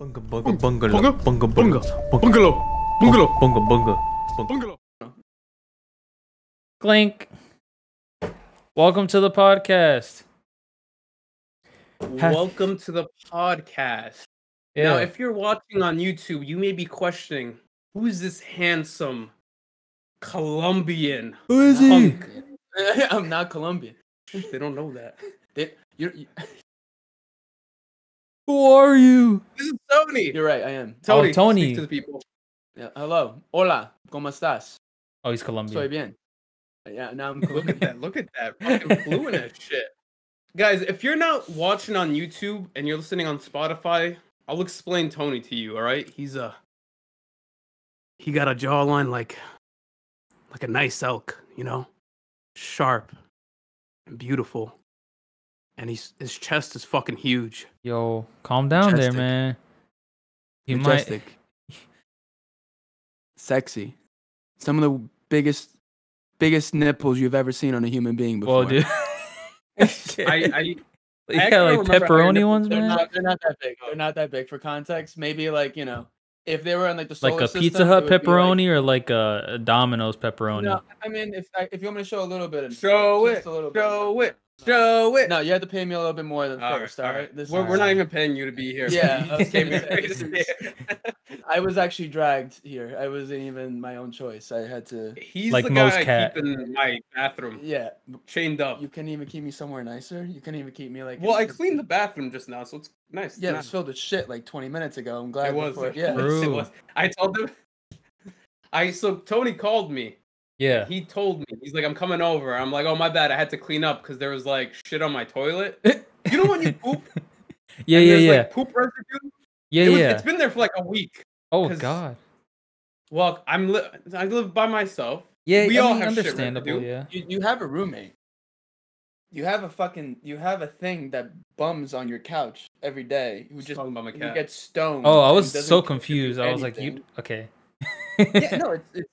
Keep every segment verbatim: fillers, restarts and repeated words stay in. Bunga bunga bunga bunga bunga bunga bungalow bungalow bunga bunga bungalow. Clink. Welcome to the podcast. Welcome to the podcast. Yeah. Now, if you're watching on YouTube, you may be questioning, who is this handsome Colombian? Who is he? I'm not Colombian. They don't know that. They, you're, you. Who are you? This is Tony. You're right, I am. Tony. Oh, Tony. Speak to the people. Yeah, hello. Hola. ¿Cómo estás? Oh, he's Colombian. Soy bien. Yeah, now I'm Colombian. Look at that. Look at that. Fucking fluent as shit. Guys, if you're not watching on YouTube and you're listening on Spotify, I'll explain Tony to you, all right? He's a... He got a jawline like... Like a nice elk, you know? Sharp. And beautiful. And he's, his chest is fucking huge. Yo, calm down Majestic. There, man. He Majestic. Might... Sexy. Some of the biggest biggest nipples you've ever seen on a human being before. Well, dude. I, I, I yeah, like pepperoni ones, man? They're not, they're not that big. They're not that big. For context, maybe like, you know, if they were on like the solar like a system, Pizza Hut pepperoni like, or like a, a Domino's pepperoni? No, I mean, if I, if you want me to show a little bit of show it, a little show bit. it. Show it. No, you have to pay me a little bit more than all first. Right, all right, this we're, we're not even paying you to be here. Yeah, okay. I was actually dragged here. I wasn't even my own choice. I had to. He's like the most guy cat. I keep in my bathroom. Yeah, chained up. You can't even keep me somewhere nicer. You can't even keep me like. Well, I cleaned the bathroom just now, so it's nice. Yeah, it was filled with shit like twenty minutes ago. I'm glad it was. Before, yeah, it was. I told him. I so Tony called me. Yeah, he told me, he's like, I'm coming over. I'm like, oh, my bad. I had to clean up because there was like shit on my toilet. You know when you poop? Yeah, yeah, yeah. Like, poop residue? Yeah, it was, yeah. It's been there for like a week. Oh, God. Well, I'm li I live by myself. Yeah, we I all mean, have understandable, shit residue. Yeah. You, you have a roommate. You have a fucking, you have a thing that bums on your couch every day. Who just, talking about my cat. You get stoned. Oh, I was so confused. I was like, you, okay. Yeah, no, it's, it's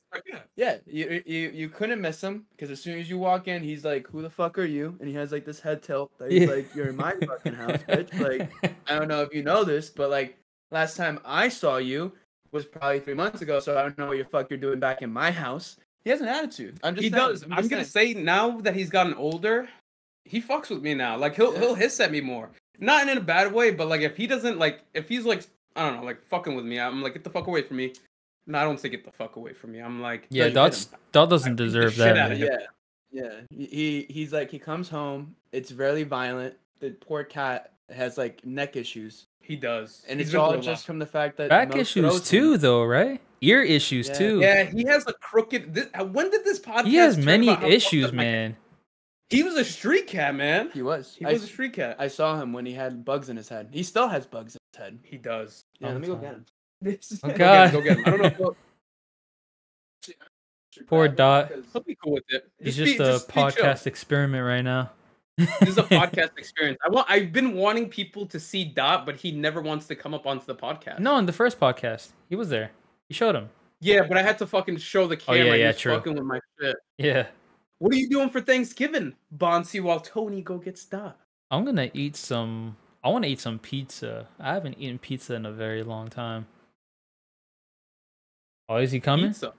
yeah. You you you couldn't miss him because as soon as you walk in, he's like, "Who the fuck are you?" And he has like this head tilt. That he's yeah. like, "You're in my fucking house, bitch." Like, I don't know if you know this, but like last time I saw you was probably three months ago. So I don't know what the fuck you're doing back in my house. He has an attitude. I'm just he saying, does. I'm, I'm gonna say now that he's gotten older, he fucks with me now. Like he'll yeah. he'll hiss at me more, not in a bad way, but like if he doesn't like if he's like I don't know like fucking with me, I'm like get the fuck away from me. No, I don't say get the fuck away from me. I'm like, yeah, that's that doesn't I deserve that. Yeah, yeah. He he's like he comes home. It's really violent. The poor cat has like neck issues. He does, and he's it's all just off. From the fact that back issues too, him. Though, right? Ear issues yeah. too. Yeah, he has a crooked. This, when did this podcast? He has many issues, man. He was a street cat, man. He was. He I, was a street cat. I saw him when he had bugs in his head. He still has bugs in his head. He does. Yeah, let me go get him. This oh, God. Go get him, go get him. I don't know if we'll... Poor Dot. He'll be cool with it. He's just, just be, a just podcast experiment right now. This is a podcast experience. I want, I've been wanting people to see Dot, but he never wants to come up onto the podcast. No, in the first podcast. He was there. You showed him. Yeah, but I had to fucking show the camera. Oh, yeah, yeah, true. Fucking with my shit. Yeah. What are you doing for Thanksgiving, Bonsi, while Tony go gets Dot? I'm going to eat some... I want to eat some pizza. I haven't eaten pizza in a very long time. Oh, is he coming? Pizza.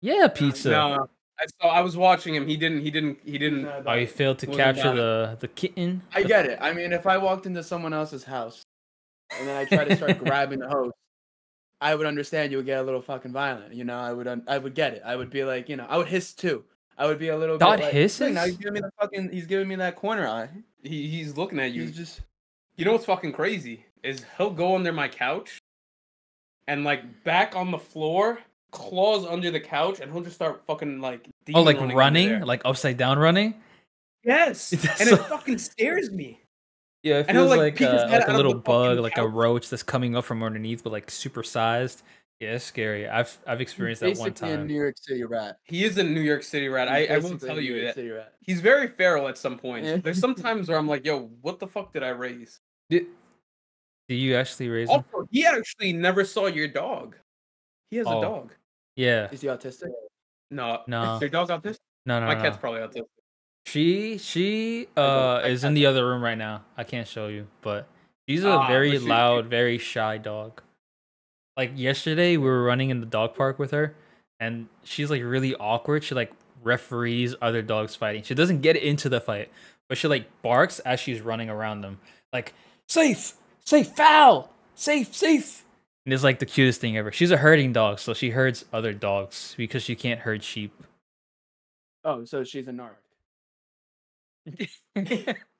Yeah, pizza. No, no. I saw. I was watching him. He didn't. He didn't. He didn't. No, oh, he failed to capture the the kitten. I get it. I mean, if I walked into someone else's house and then I tried to start grabbing the host, I would understand. You would get a little fucking violent. You know, I would. I would get it. I would be like, you know, I would hiss too. I would be a little. Dot like, hisses. Hey, now he's giving me the fucking. He's giving me that corner eye. He he's looking at you. He's just. You know what's fucking crazy is he'll go under my couch. And like back on the floor, claws under the couch, and he'll just start fucking like. Oh, like running, like upside down running. Yes, and so... it fucking scares me. Yeah, it feels like, like, uh, like a little bug, like couch. A roach that's coming up from underneath, but like super sized. Yeah, it's scary. I've I've experienced he's that one time. A New York City rat. He is a New York City rat. I, I won't tell you that. Rat. He's very feral at some point. Yeah. There's some times where I'm like, yo, what the fuck did I raise? It Do you actually raise him? Also, he actually never saw your dog. He has oh. a dog. Yeah. Is he autistic? No. No. Is your dog autistic? No, no, My no. cat's probably autistic. She, she uh, is in the other room right now. I can't show you, but She's a ah, very she, loud, very shy dog. Like yesterday, we were running in the dog park with her, and she's like really awkward. She like referees other dogs fighting. She doesn't get into the fight, but she like barks as she's running around them, like safe, safe, foul, safe, safe. And it's like the cutest thing ever. She's a herding dog, so she herds other dogs because she can't herd sheep. Oh, so she's a narc.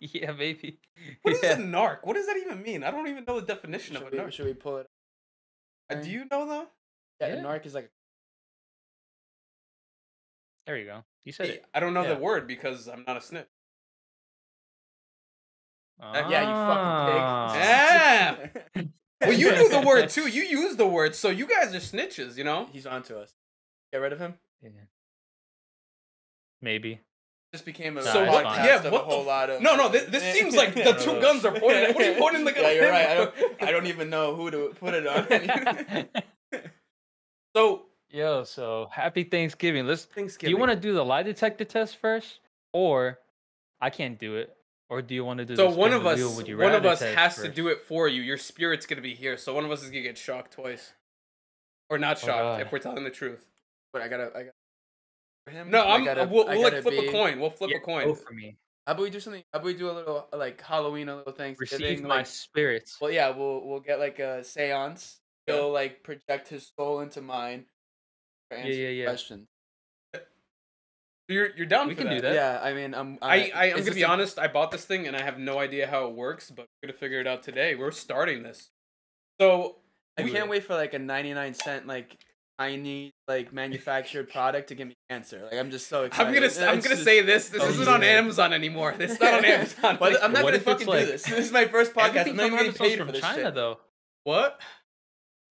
Yeah, maybe. What yeah. is a narc? What does that even mean? I don't even know the definition should of a narc. We, should we pull it? Uh, do you know though? Yeah, yeah, a narc is like. There you go. You said hey, it. I don't know yeah. the word because I'm not a snitch. Ah. Yeah, you fucking pig. Yeah. Well, you knew the word too. You used the word, so you guys are snitches. You know. He's onto us. Get rid of him. Yeah. Maybe. Just became a so what, yeah, what a whole f- lot of no no this, this seems like the two guns are pointed at, what are you pointing the gun yeah, you're right. I don't, I don't even know who to put it on. so yo so happy Thanksgiving. Let's Thanksgiving. Do you want to do the lie detector test first, or I can't do it, or do you want to do so this one of us you one of us has first? To do it for you. Your spirit's gonna be here, so one of us is gonna get shocked twice, or not shocked oh, if we're telling the truth. But I gotta I gotta him. No, I'm. Gotta, we'll we'll like flip be, a coin. We'll flip yeah, a coin. For me. How about we do something? How about we do a little like Halloween, a little Thanksgiving? Receive my like, spirits. Well, yeah, we'll we'll get like a séance. Yeah. He'll like project his soul into mine. For yeah, yeah, yeah. Questions. You're you're down. We for can that. do that. Yeah, I mean, I'm. I, I I'm gonna be a... honest. I bought this thing and I have no idea how it works, but we're gonna figure it out today. We're starting this, so I we can't wait for like a ninety-nine cent like. I need like manufactured product to give me cancer. Like I'm just so excited. I'm gonna and I'm gonna just, say this. This oh, isn't yeah. on Amazon anymore. This is not on Amazon. Well, I'm not what gonna fucking like, do this. This is my first podcast. I'm not getting paid from for this China shit. Though. What?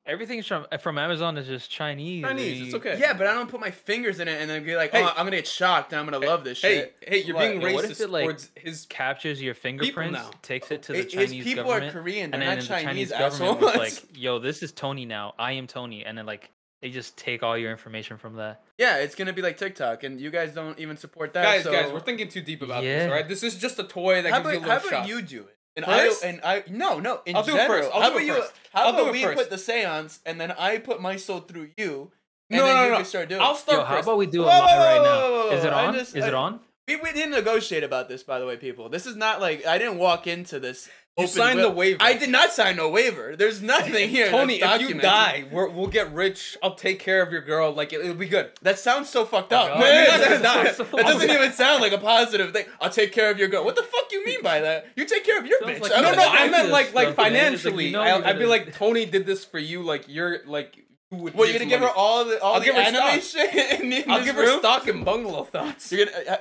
Everything's from from Amazon is just Chinese. Chinese, it's okay. Yeah, but I don't put my fingers in it and then be like, hey, oh, I'm gonna get shocked and I'm gonna hey, love this shit. Hey, hey, you're what? being racist. What if it like his captures your fingerprints, takes it to the his Chinese people government, are Korean, and then the Chinese government was like, yo, this is Tony now. I am Tony, and then like. They just take all your information from that. Yeah, it's going to be like TikTok, and you guys don't even support that. Guys, so... guys, we're thinking too deep about yeah. this, right? This is just a toy that how gives about, you a little How shot. About you do it? And first? I, and I, no, no, in I'll general. Do it first. I'll how do about it you, first. How I'll about we first. Put the seance, and then I put my soul through you, and no, then no, you no. can start doing it. I'll start Yo, first. How about we do it right now? Is it on? Just, is I, it on? We, we didn't negotiate about this, by the way, people. This is not like, I didn't walk into this. You signed will. the waiver. I did not sign no waiver. There's nothing here. Tony, if you die, we're, we'll get rich. I'll take care of your girl. Like, it, it'll be good. That sounds so fucked up. Oh, yeah, that's not, so that doesn't even sound like a positive thing. I'll take care of your girl. What the fuck you mean by that? You take care of your sounds bitch. Like I don't know. I meant like like financially. Like, you know, I'd be like, Tony did this for you. Like, you're like... Well, you're gonna give money. her all the all I'll the give her animation in, in I'll give room. her stock in Bungalow Thoughts. You're gonna... Uh,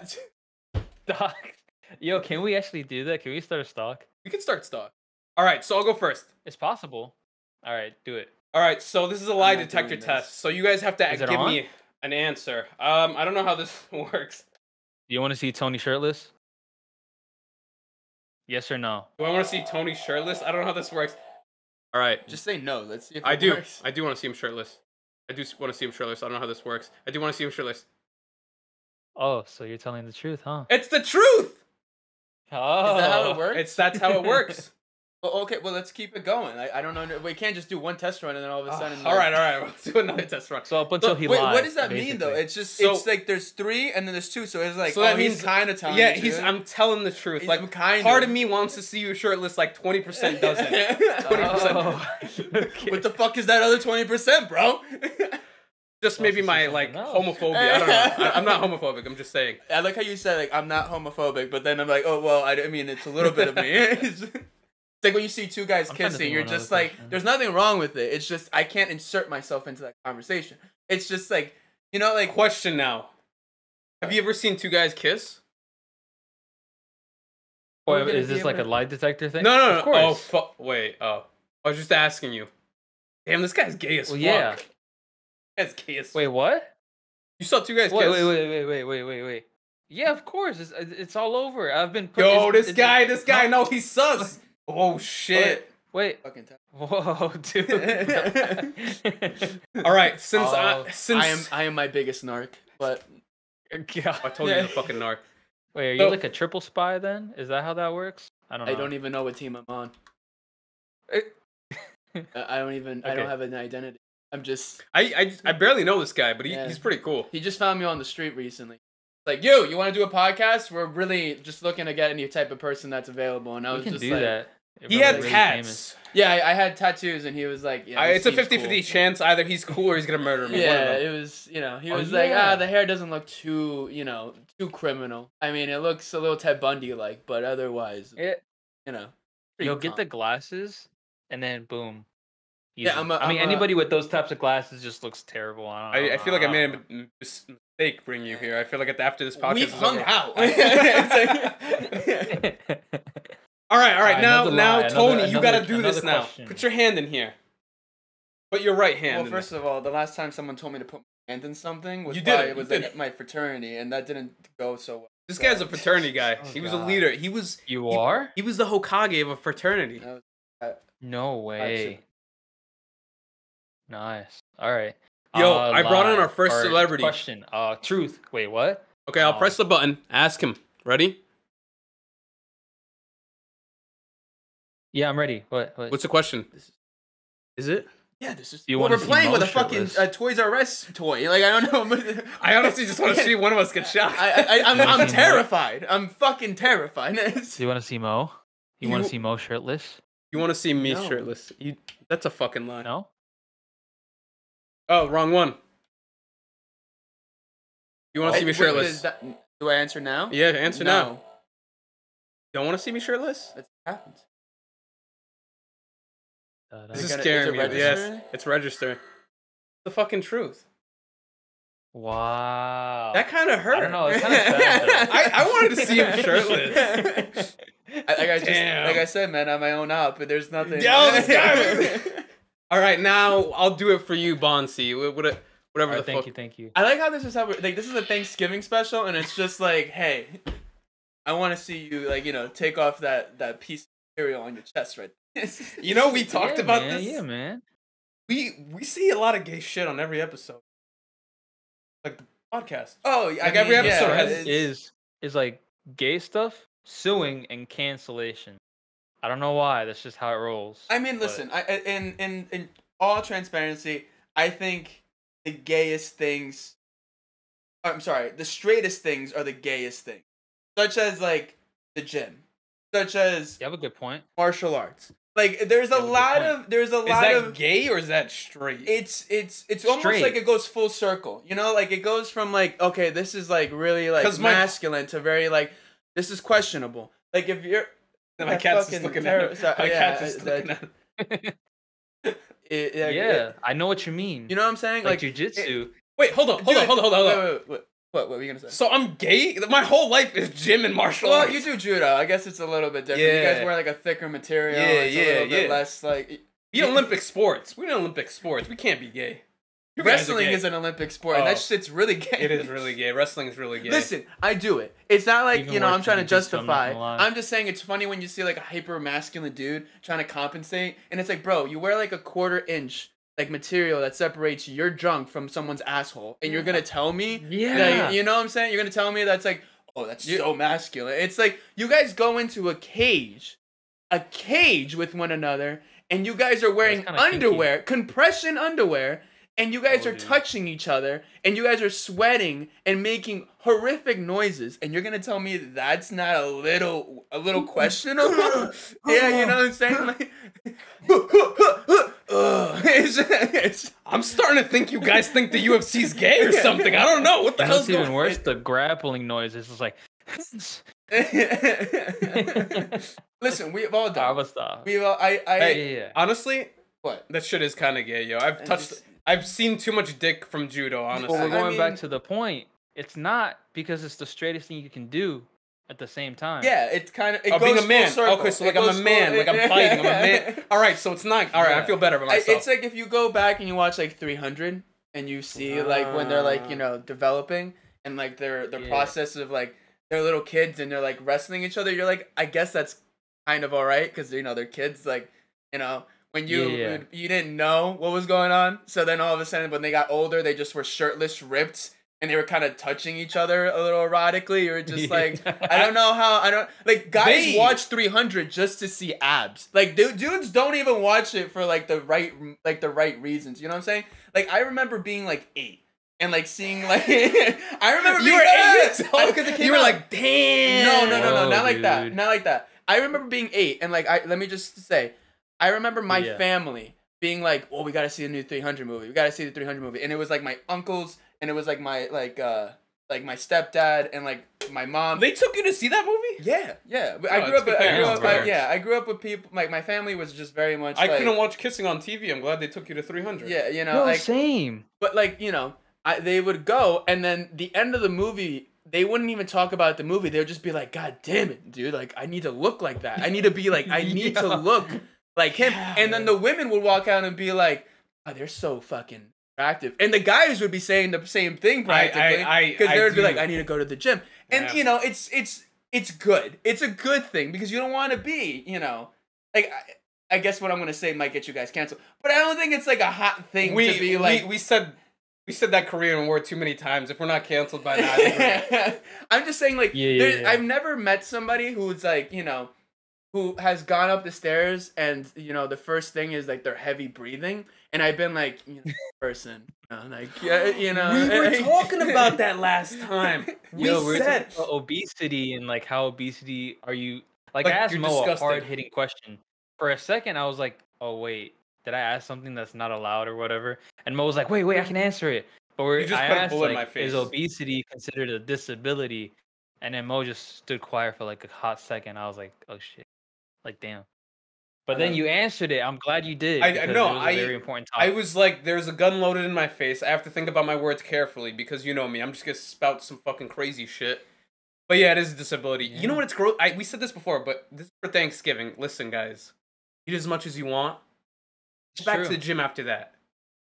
stock? Yo, can we actually do that? Can we start a stock? We can start stock. All right, so I'll go first. It's possible. All right, do it. All right, so this is a lie detector test. So you guys have to give on? me an answer. Um, I don't know how this works. Do you want to see Tony shirtless? Yes or no? Do I want to see Tony shirtless? I don't know how this works. All right. Just say no. Let's see if it I do. Works. I do want to see him shirtless. I do want to see him shirtless. I don't know how this works. I do want to see him shirtless. Oh, so you're telling the truth, huh? It's the truth! Oh. Is that how it works? It's that's how it works. Well, okay, well, let's keep it going. I, I don't know. We can't just do one test run and then all of a sudden. Oh, all right, all right. Let's do another test run. So up until he lies. Wait, what does that basically. mean though? It's just so, it's like there's three and then there's two. So it's like so that oh, means, he's kind of telling. Yeah, he's. It. I'm telling the truth. He's like kind part of me wants to see you shirtless. Like twenty percent doesn't. Twenty oh, percent. Okay. What the fuck is that other twenty percent, bro? Just maybe my, like, no. homophobia. I don't know. I'm not homophobic. I'm just saying. I like how you said, like, I'm not homophobic, but then I'm like, oh, well, I mean, it's a little bit of me. It's like when you see two guys I'm kissing, you're just like, question. There's nothing wrong with it. It's just I can't insert myself into that conversation. It's just like, you know, like... Question now. Have you ever seen two guys kiss? Wait, is this like a lie detector thing? No, no, no. Of course. Oh, fuck. Wait. Oh. I was just asking you. Damn, this guy's gay as well, fuck. Yeah. That's kiss. Wait, what? You saw two guys wait, kiss. Wait, wait, wait, wait, wait, wait, wait. Yeah, of course. It's it's all over. I've been... Put, Yo, this guy, this guy, no, he sus. Oh, shit. Wait. Fucking Whoa, dude. All right, since uh, I... since I am I am my biggest narc, but... God. I told you you're a fucking narc. Wait, are you so, like a triple spy then? Is that how that works? I don't know. I don't even know what team I'm on. I don't even. Okay. I don't have an identity. I'm just. I I, I barely know this guy, but he, yeah. he's pretty cool. He just found me on the street recently. Like, yo, you want to do a podcast? We're really just looking to get any type of person that's available. And I we was can just do like, that. He had really tats. Yeah, I, I had tattoos, and he was like, yeah, I, it's a fifty fifty chance either he's cool or he's gonna murder me. Yeah, it was, you know, he oh, was yeah. like, ah, the hair doesn't look too, you know, too criminal. I mean, it looks a little Ted Bundy like, but otherwise, it, you know, you'll calm. Get the glasses, and then boom. Easy. Yeah, I'm a, I mean, I'm anybody a, with those types of glasses just looks terrible. I, don't, I, I feel like I made a mistake bringing you here. I feel like after this podcast, we've hung over. Out. All right, all right. Uh, now, now, lie, Tony, another, you another, gotta do this question. Now. Put your hand in here. Put your right hand. Well, in first it. Of all, the last time someone told me to put my hand in something was you did it. You was did at it. My fraternity, and that didn't go so well. This so. Guy's a fraternity guy. Oh, he was God. A leader. He was. You he, are. He was the Hokage of a fraternity. Was, I, no way. Nice. All right. Yo, uh, I brought in our first or celebrity. Question. Uh, truth. Wait, what? Okay, I'll um, press the button. Ask him. Ready? Yeah, I'm ready. What? what? What's the question? Is it? Yeah, this is. You well, we're playing with a fucking uh, Toys R Us toy. Like, I don't know. I honestly just want to see one of us get shot. I, I, I'm, I'm terrified. Mo? I'm fucking terrified. Do you want to see Mo? You, you want to see Mo shirtless? You want to see me no. shirtless? You. That's a fucking lie. No. Oh, wrong one. You want to oh, see me shirtless? That, do I answer now? Yeah, answer no. now. Don't want to see me shirtless? That's what happens. Uh, this is scaring me. It yes, it's register. The fucking truth. Wow. That kind of hurt. I don't know. It's kind of sad. I, I wanted to see him shirtless. I, like, I just, like I said, man, I'm my own op, but there's nothing. Yo, this guy. All right, now I'll do it for you, Bonsi. Whatever. Right, the thank fuck. you, thank you. I like how this is how we're, like this is a Thanksgiving special, and it's just like, hey, I want to see you like you know take off that that piece of material on your chest, right? You know we talked yeah, about man, this. Yeah, man. We we see a lot of gay shit on every episode, like the podcast. Oh, like I mean, every episode yeah, has is is like gay stuff, suing, and cancellation. I don't know why. That's just how it rolls. I mean, listen. But... I in in in all transparency, I think the gayest things. I'm sorry. The straightest things are the gayest things, such as like the gym, such as you have a good point. Martial arts. Like there's a lot of there's a lot of gay or is that straight? It's it's it's almost like it goes full circle. You know, like it goes from like okay, this is like really like masculine to very like this is questionable. Like if you're. My cat's just looking at it. My cat's just looking at it. Yeah, I know what you mean. You know what I'm saying? Like, like jujitsu. Wait, hold on, hold on, hold on, hold on. Wait, wait, wait, wait. What, what were you going to say? So I'm gay? My whole life is gym and martial arts. Well, you do judo. I guess it's a little bit different. Yeah. You guys wear, like, a thicker material. Yeah, it's yeah, a little bit yeah. less, like... You Olympic sports. We're in Olympic sports. We can't be gay. Wrestling is an Olympic sport, oh, and that shit's really gay. It is really gay. Wrestling is really gay. Listen, I do it. It's not like, even you know, I'm trying to justify. I'm, I'm just saying it's funny when you see, like, a hyper-masculine dude trying to compensate, and it's like, bro, you wear, like, a quarter-inch, like, material that separates your junk from someone's asshole, and you're going to tell me? Yeah. That, you know what I'm saying? You're going to tell me that's like, oh, that's you're, so masculine. It's like, you guys go into a cage, a cage with one another, and you guys are wearing underwear, kinky. compression underwear, and you guys oh, are dude. touching each other, and you guys are sweating and making horrific noises, and you're gonna tell me that's not a little, a little questionable? Yeah, you know what I'm saying? Like, it's, it's, I'm starting to think you guys think the U F C's gay or something. I don't know what the hell's going on. Even worse, the grappling noises is like. Listen, we've all done. We've all. I. I hey, yeah. Honestly, what that shit is kind of gay, yo. I've touched. I've seen too much dick from judo, honestly. Well, we're going I mean, back to the point. It's not because it's the straightest thing you can do at the same time. Yeah, it's kind of... It oh, goes being a man. Circle. Okay, so it like I'm a man. Like I'm fighting. I'm a man. All right, so it's not... All right, yeah. I feel better about myself. I, it's like if you go back and you watch like three hundred and you see uh, like when they're like, you know, developing and like their, their yeah. process of like they're little kids and they're like wrestling each other. You're like, I guess that's kind of all right because, you know, they're kids. Like, you know... When you yeah. you didn't know what was going on, so then all of a sudden when they got older, they just were shirtless, ripped, and they were kind of touching each other a little erotically. You were just like, I don't know how, I don't, like, guys they, watch three hundred just to see abs. Like, dude, dudes don't even watch it for, like, the right, like, the right reasons, you know what I'm saying? Like, I remember being, like, eight, and, like, seeing, like, I remember you being, were eight years old. You were out. Like, damn. No, no, no, no, oh, not like dude. that, not like that. I remember being eight, and, like, I let me just say, I remember my yeah. family being, like, oh, we gotta see the new three hundred movie, we gotta see the three hundred movie, and it was, like, my uncles, and it was like my like uh like my stepdad and like my mom. They took you to see that movie? Yeah, yeah. No, I grew up. I grew up like, yeah, I grew up with people. Like my family was just very much. I like, couldn't watch Kissing on T V. I'm glad they took you to three hundred. Yeah, you know, no, like same. But like you know, I, they would go, and then the end of the movie, they wouldn't even talk about the movie. They would just be like, "God damn it, dude! Like I need to look like that. I need to be like I need yeah. to look like him." Yeah. And then the women would walk out and be like, "Oh, they're so fucking." Active. And the guys would be saying the same thing practically because they would do. be like, I need to go to the gym. And, yeah. you know, it's it's it's good. It's a good thing because you don't want to be, you know, like, I, I guess what I'm going to say might get you guys canceled. But I don't think it's like a hot thing we, to be like. We, we said we said that Korean word too many times. If we're not canceled by that. I'm just saying, like, yeah, yeah, yeah. I've never met somebody who's like, you know, who has gone up the stairs and, you know, the first thing is, like, they're heavy breathing. And I've been, like, you know, person. You know, like, you know. We were talking about that last time. We Yo, we're said. About obesity and, like, how obesity are you. Like, like I asked Moe disgusting. a hard-hitting question. For a second, I was like, oh, wait. Did I ask something that's not allowed or whatever? And Moe was like, wait, wait, I can answer it. But we're, just I asked, like, in my face. Is obesity considered a disability? And then Moe just stood quiet for, like, a hot second. I was like, oh, shit. Like, damn. But then you answered it. I'm glad you did. I know. I, very important topic. I was like, there's a gun loaded in my face. I have to think about my words carefully because you know me. I'm just going to spout some fucking crazy shit. But yeah, it is a disability. Yeah. You know what? It's gross. I, we said this before, but this is for Thanksgiving. Listen, guys. Eat as much as you want. It's Back true. to the gym after that.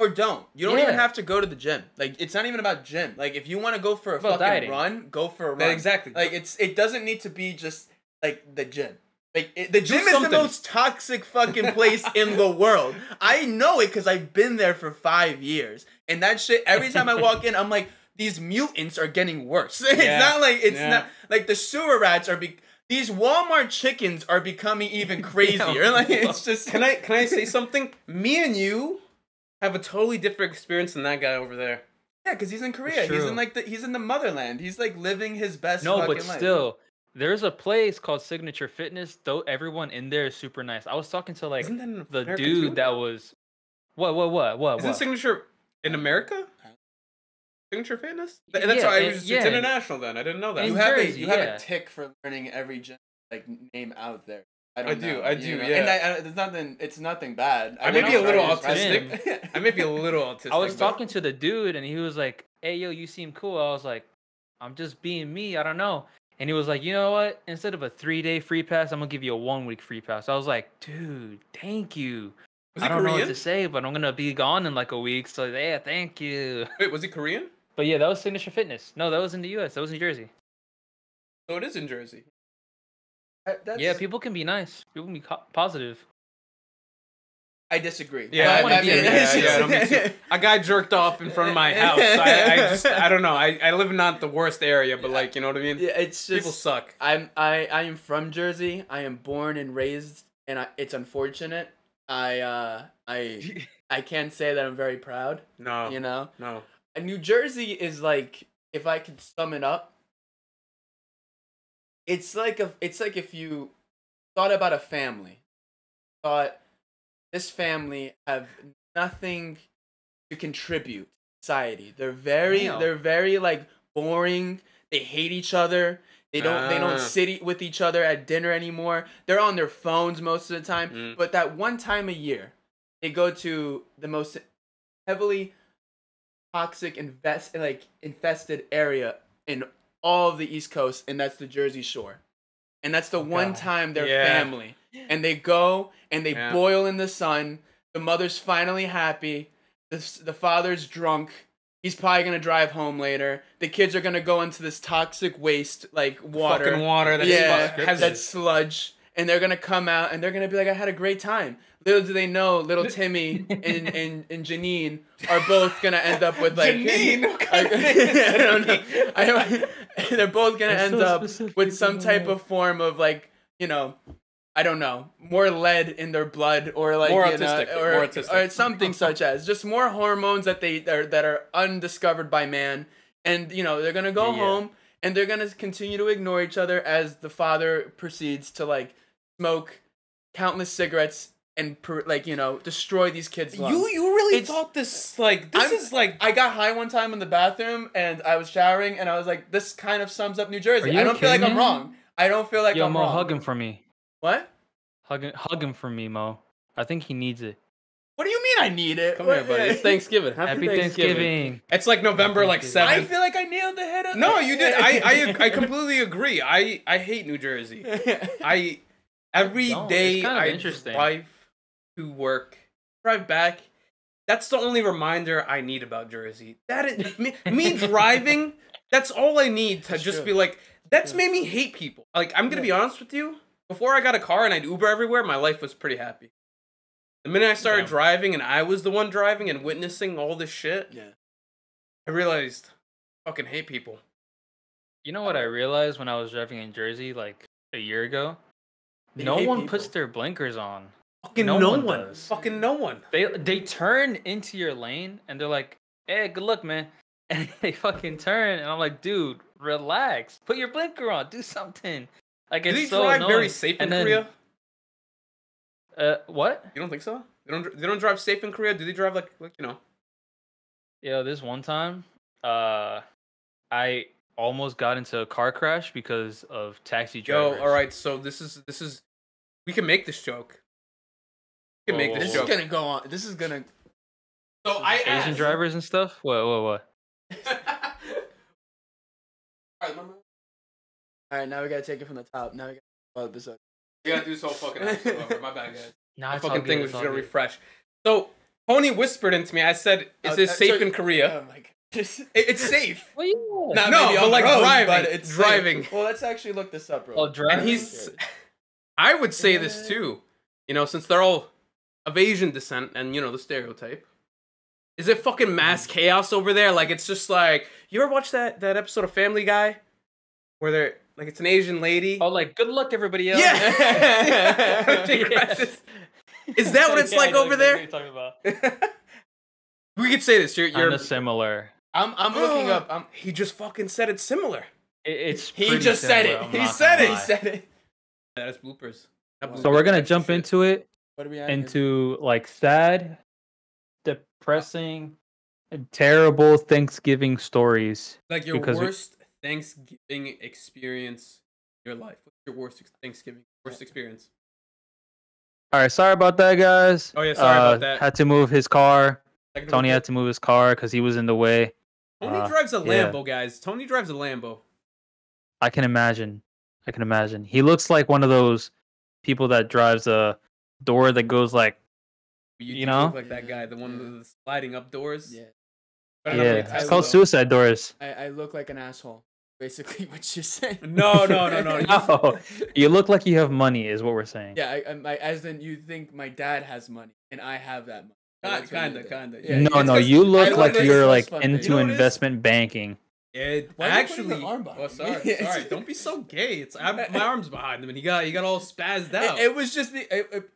Or don't. You don't yeah. even have to go to the gym. Like, it's not even about gym. Like, if you want to go for a fucking dieting. run, go for a run. That, exactly. Like, it's it doesn't need to be just, like, the gym. Like, it, the gym is the most toxic fucking place in the world. I know it because I've been there for five years. And that shit, every time I walk in, I'm like, these mutants are getting worse. It's yeah, not like, it's yeah. not, like, the sewer rats are, be these Walmart chickens are becoming even crazier. Like, it's just. Can I, can I say something? Me and you have a totally different experience than that guy over there. Yeah, because he's in Korea. He's in, like, the, he's in the motherland. He's, like, living his best no, fucking life. No, but still. There's a place called Signature Fitness. Though everyone in there is super nice. I was talking to like the dude too? that was, what, what, what, what? Isn't what? Signature in America? Signature Fitness? That's yeah, why it, I was. Just, yeah. It's international. Then I didn't know that. In you have Jersey, a you yeah. have a tick for learning every gym, like name out there. I, don't I do, know, I do, you know? yeah. And I, I, it's nothing. It's nothing bad. I, I may be a little autistic. Gym, I may be a little autistic. I was but... talking to the dude, and he was like, "Hey, yo, you seem cool." I was like, "I'm just being me. I don't know." And he was like, you know what? Instead of a three-day free pass, I'm going to give you a one-week free pass. I was like, dude, thank you. Was I don't Korean? know what to say, but I'm going to be gone in like a week. So, yeah, thank you. Wait, was he Korean? But, yeah, that was Signature Fitness. No, that was in the U S. That was in Jersey. So it is in Jersey. That's... Yeah, people can be nice. People can be positive. I disagree. Yeah, I, I, I mean, yeah, yeah, yeah. A guy jerked off in front of my house. So I, I just, I don't know. I, I live in not the worst area, but like, you know what I mean? Yeah, it's just, people suck. I'm, I, I am from Jersey. I am born and raised, and I, it's unfortunate. I, uh, I, I can't say that I'm very proud. No. You know? No. And New Jersey is like, if I could sum it up, it's like a, it's like if you thought about a family, thought. This family have nothing to contribute to society. They're very, Damn. they're very like boring. They hate each other. They don't, ah. they don't sit with each other at dinner anymore. They're on their phones most of the time. Mm. But that one time a year, they go to the most heavily toxic, invest like infested area in all of the East Coast, and that's the Jersey Shore. And that's the one God. time they're yeah. family. And they go and they yeah. boil in the sun. The mother's finally happy. The, the father's drunk. He's probably going to drive home later. The kids are going to go into this toxic waste, like water. Fucking water that's yeah, has that sludge. and they're gonna come out and they're gonna be like, I had a great time. Little do they know, little Timmy and, and, and Janine are both gonna end up with like Janine. Like, I don't know. I don't, they're both gonna That's end so up with some type of form of like, you know, I don't know, more lead in their blood, or like more you autistic, know, or, more autistic, or something such as just more hormones that they are that are undiscovered by man. And you know they're gonna go yeah. home and they're gonna continue to ignore each other as the father proceeds to like smoke countless cigarettes. And per, like you know, destroy these kids' lungs. You you really it's, thought this like this I'm, is like I got high one time in the bathroom and I was showering and I was like, this kind of sums up New Jersey. I don't feel like me? I'm wrong. I don't feel like Yo, I'm Mo, wrong. Yo, Mo, hug him for me. What? Hug hug him for me, Mo. I think he needs it. What do you mean I need it? Come what? here, buddy. It's Thanksgiving. Happy, Happy Thanksgiving. Thanksgiving. It's like November, like seven. I feel like I nailed the head up. No, you did. I I I completely agree. I I hate New Jersey. I every no, day kind of I interesting. Drive to work, drive back. That's the only reminder I need about Jersey. That is me, me driving. That's all I need to that's just true. be like. That's yeah. made me hate people. Like I'm gonna yeah. be honest with you. Before I got a car and I'd Uber everywhere, my life was pretty happy. The minute I started yeah. driving and I was the one driving and witnessing all this shit, yeah, I realized I fucking hate people. You know what I realized when I was driving in Jersey like a year ago? They no one people. puts their blinkers on. Fucking no, no one. one. Fucking no one. They they turn into your lane and they're like, "Hey, good luck, man." And they fucking turn, and I'm like, "Dude, relax. Put your blinker on. Do something." Like, it's Do they so drive annoying. very safe in then, Korea? Uh, what? You don't think so? They don't. They don't drive safe in Korea. Do they drive like like you know? Yeah, this one time, uh, I almost got into a car crash because of taxi drivers. Yo, all right. So this is this is we can make this joke. Can make whoa, this whoa, whoa. This is gonna go on. This is gonna. So I Asian asked... drivers and stuff. What? What? What? All right, now we gotta take it from the top. Now we gotta episode. We gotta do this whole fucking episode over. My bad, guys. Nah, the fucking thing was gonna good. refresh. So Tony whispered into me. I said, "Is oh, this safe sorry. in Korea?" Oh my god. It, it's safe. Well, yeah. Not no, but like road, driving. But it's driving. Safe. Well, let's actually look this up, bro. Oh, driving. And he's. I would say yeah. this too. You know, since they're all of Asian descent and, you know, the stereotype. Is it fucking mass chaos over there? Like, it's just like... You ever watch that, that episode of Family Guy? Where they're... Like, it's an Asian lady. Oh, like, good luck, everybody else. Yeah! Yes. Is that what it's yeah, like over there? What you're talking about. We could say this. You're... you're I'm similar. I'm, I'm looking up... I'm, he just fucking said it's similar. It, it's He just said it. He said it. He said it. That is bloopers. That so bloopers. We're going to jump into it. What are we into here? Like sad, depressing, and terrible Thanksgiving stories. Like your worst we... Thanksgiving experience in your life. What's your worst Thanksgiving worst experience? All right, sorry about that, guys. Oh yeah, sorry uh, about that. Had to move his car. Second Tony had to move his car because he was in the way. Tony uh, drives a Lambo, yeah. guys. Tony drives a Lambo. I can imagine. I can imagine. He looks like one of those people that drives a door that goes like, you, you know, like that guy, the one with the sliding up doors. Yeah, yeah. Know, like, it's I called look, suicide doors. I, I look like an asshole, basically. What you're saying? No, no, no, no. No, you look like you have money, is what we're saying. Yeah, I, I, as in you think my dad has money and I have that money. Not, kinda, kinda. Yeah, no, yeah, no, you look I like you're like into investment is? banking. It Why actually. You arm oh, sorry, sorry. Don't be so gay. It's I, my arm's behind him, and he got he got all spazzed out. It, it was just the. It, it,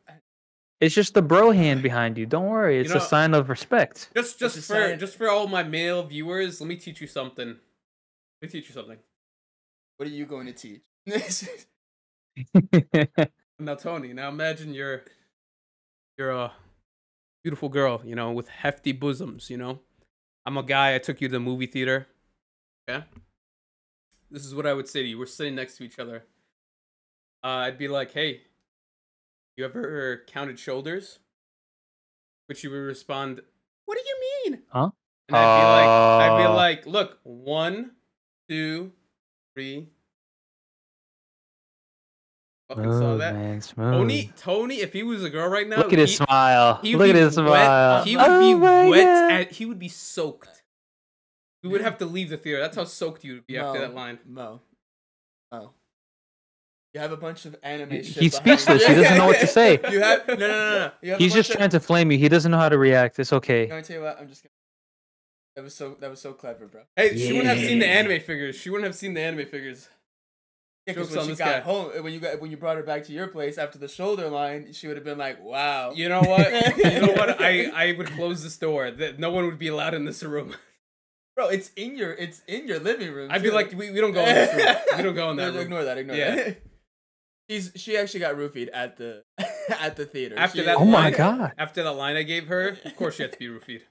It's just the bro hand behind you. Don't worry. It's you know, a sign of respect. Just just it's for just for all my male viewers, let me teach you something. Let me teach you something. What are you going to teach? Now, Tony, now imagine you're you're a beautiful girl, you know, with hefty bosoms, you know. I'm a guy. I took you to the movie theater. Yeah. This is what I would say to you. We're sitting next to each other. Uh, I'd be like, hey. You ever counted shoulders? Which you would respond, what do you mean? Huh? And I'd be like, I'd be like, look, one, two, three. Fucking smooth, saw that. Man, Tony, Tony, if he was a girl right now, look at his he, smile. He look at his wet. smile. He would oh be wet. At, he would be soaked. We would have to leave the theater. That's how soaked you would be no, after that line. No. Oh. You have a bunch of anime he, shit. He's speechless. You. He doesn't know what to say. You have no, no, no, no. You have he's just trying to flame you. He doesn't know how to react. It's okay. Can I tell you what? I'm just. Gonna... That was so. That was so clever, bro. Hey, yeah. She wouldn't have seen the anime figures. She wouldn't have seen the anime figures. Yeah, because when she got guy. home, when you got when you brought her back to your place after the shoulder line, she would have been like, "Wow, you know what? you know what? I I would close this door. That no one would be allowed in this room." Bro, it's in your it's in your living room. I'd too. be like, we, we don't go in this room. We don't go in that no, room. Ignore that. Ignore yeah. that. She's she actually got roofied at the at the theater. After she, that, oh line, my god! After the line I gave her, of course she had to be roofied.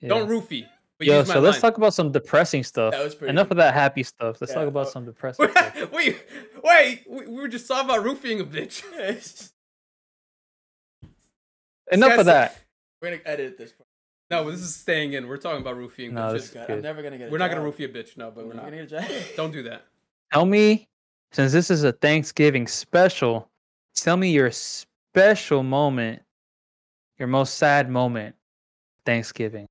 Yeah. Don't roofie. But Yo, use my so line. let's talk about some depressing stuff. That was pretty Enough cool. of that happy stuff. Let's yeah, talk about oh. some depressing stuff. Wait, wait, we were just talking about roofing a bitch. Enough That's, of that. We're gonna edit this part. No, this is staying in. We're talking about roofing. No, this is good. I'm never gonna get. We're a not job. gonna roofie a bitch. No, but I'm we're not. Gonna get a Don't do that. Tell me, since this is a Thanksgiving special, tell me your special moment, your most sad moment, Thanksgiving.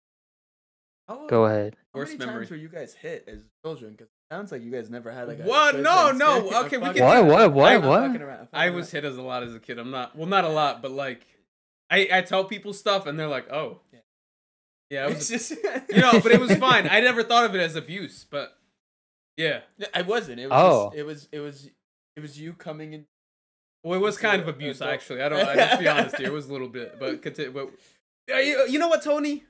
How, Go ahead. How many Worst times memory. were you guys hit as children? Because it sounds like you guys never had like a. What? No, no. Okay, we can. What? What? What? I'm what? Around, around. I was hit as a lot as a kid. I'm not. Well, not a lot, but like, I I tell people stuff and they're like, oh. Yeah. Yeah, it was it's just you know, but it was fine. I never thought of it as abuse, but yeah, I wasn't. It was oh. just, it was it was it was you coming in. Well, it was kind of abuse, actually. I don't. I just be honest here. It was a little bit, but continue. But you, you know what, Tony?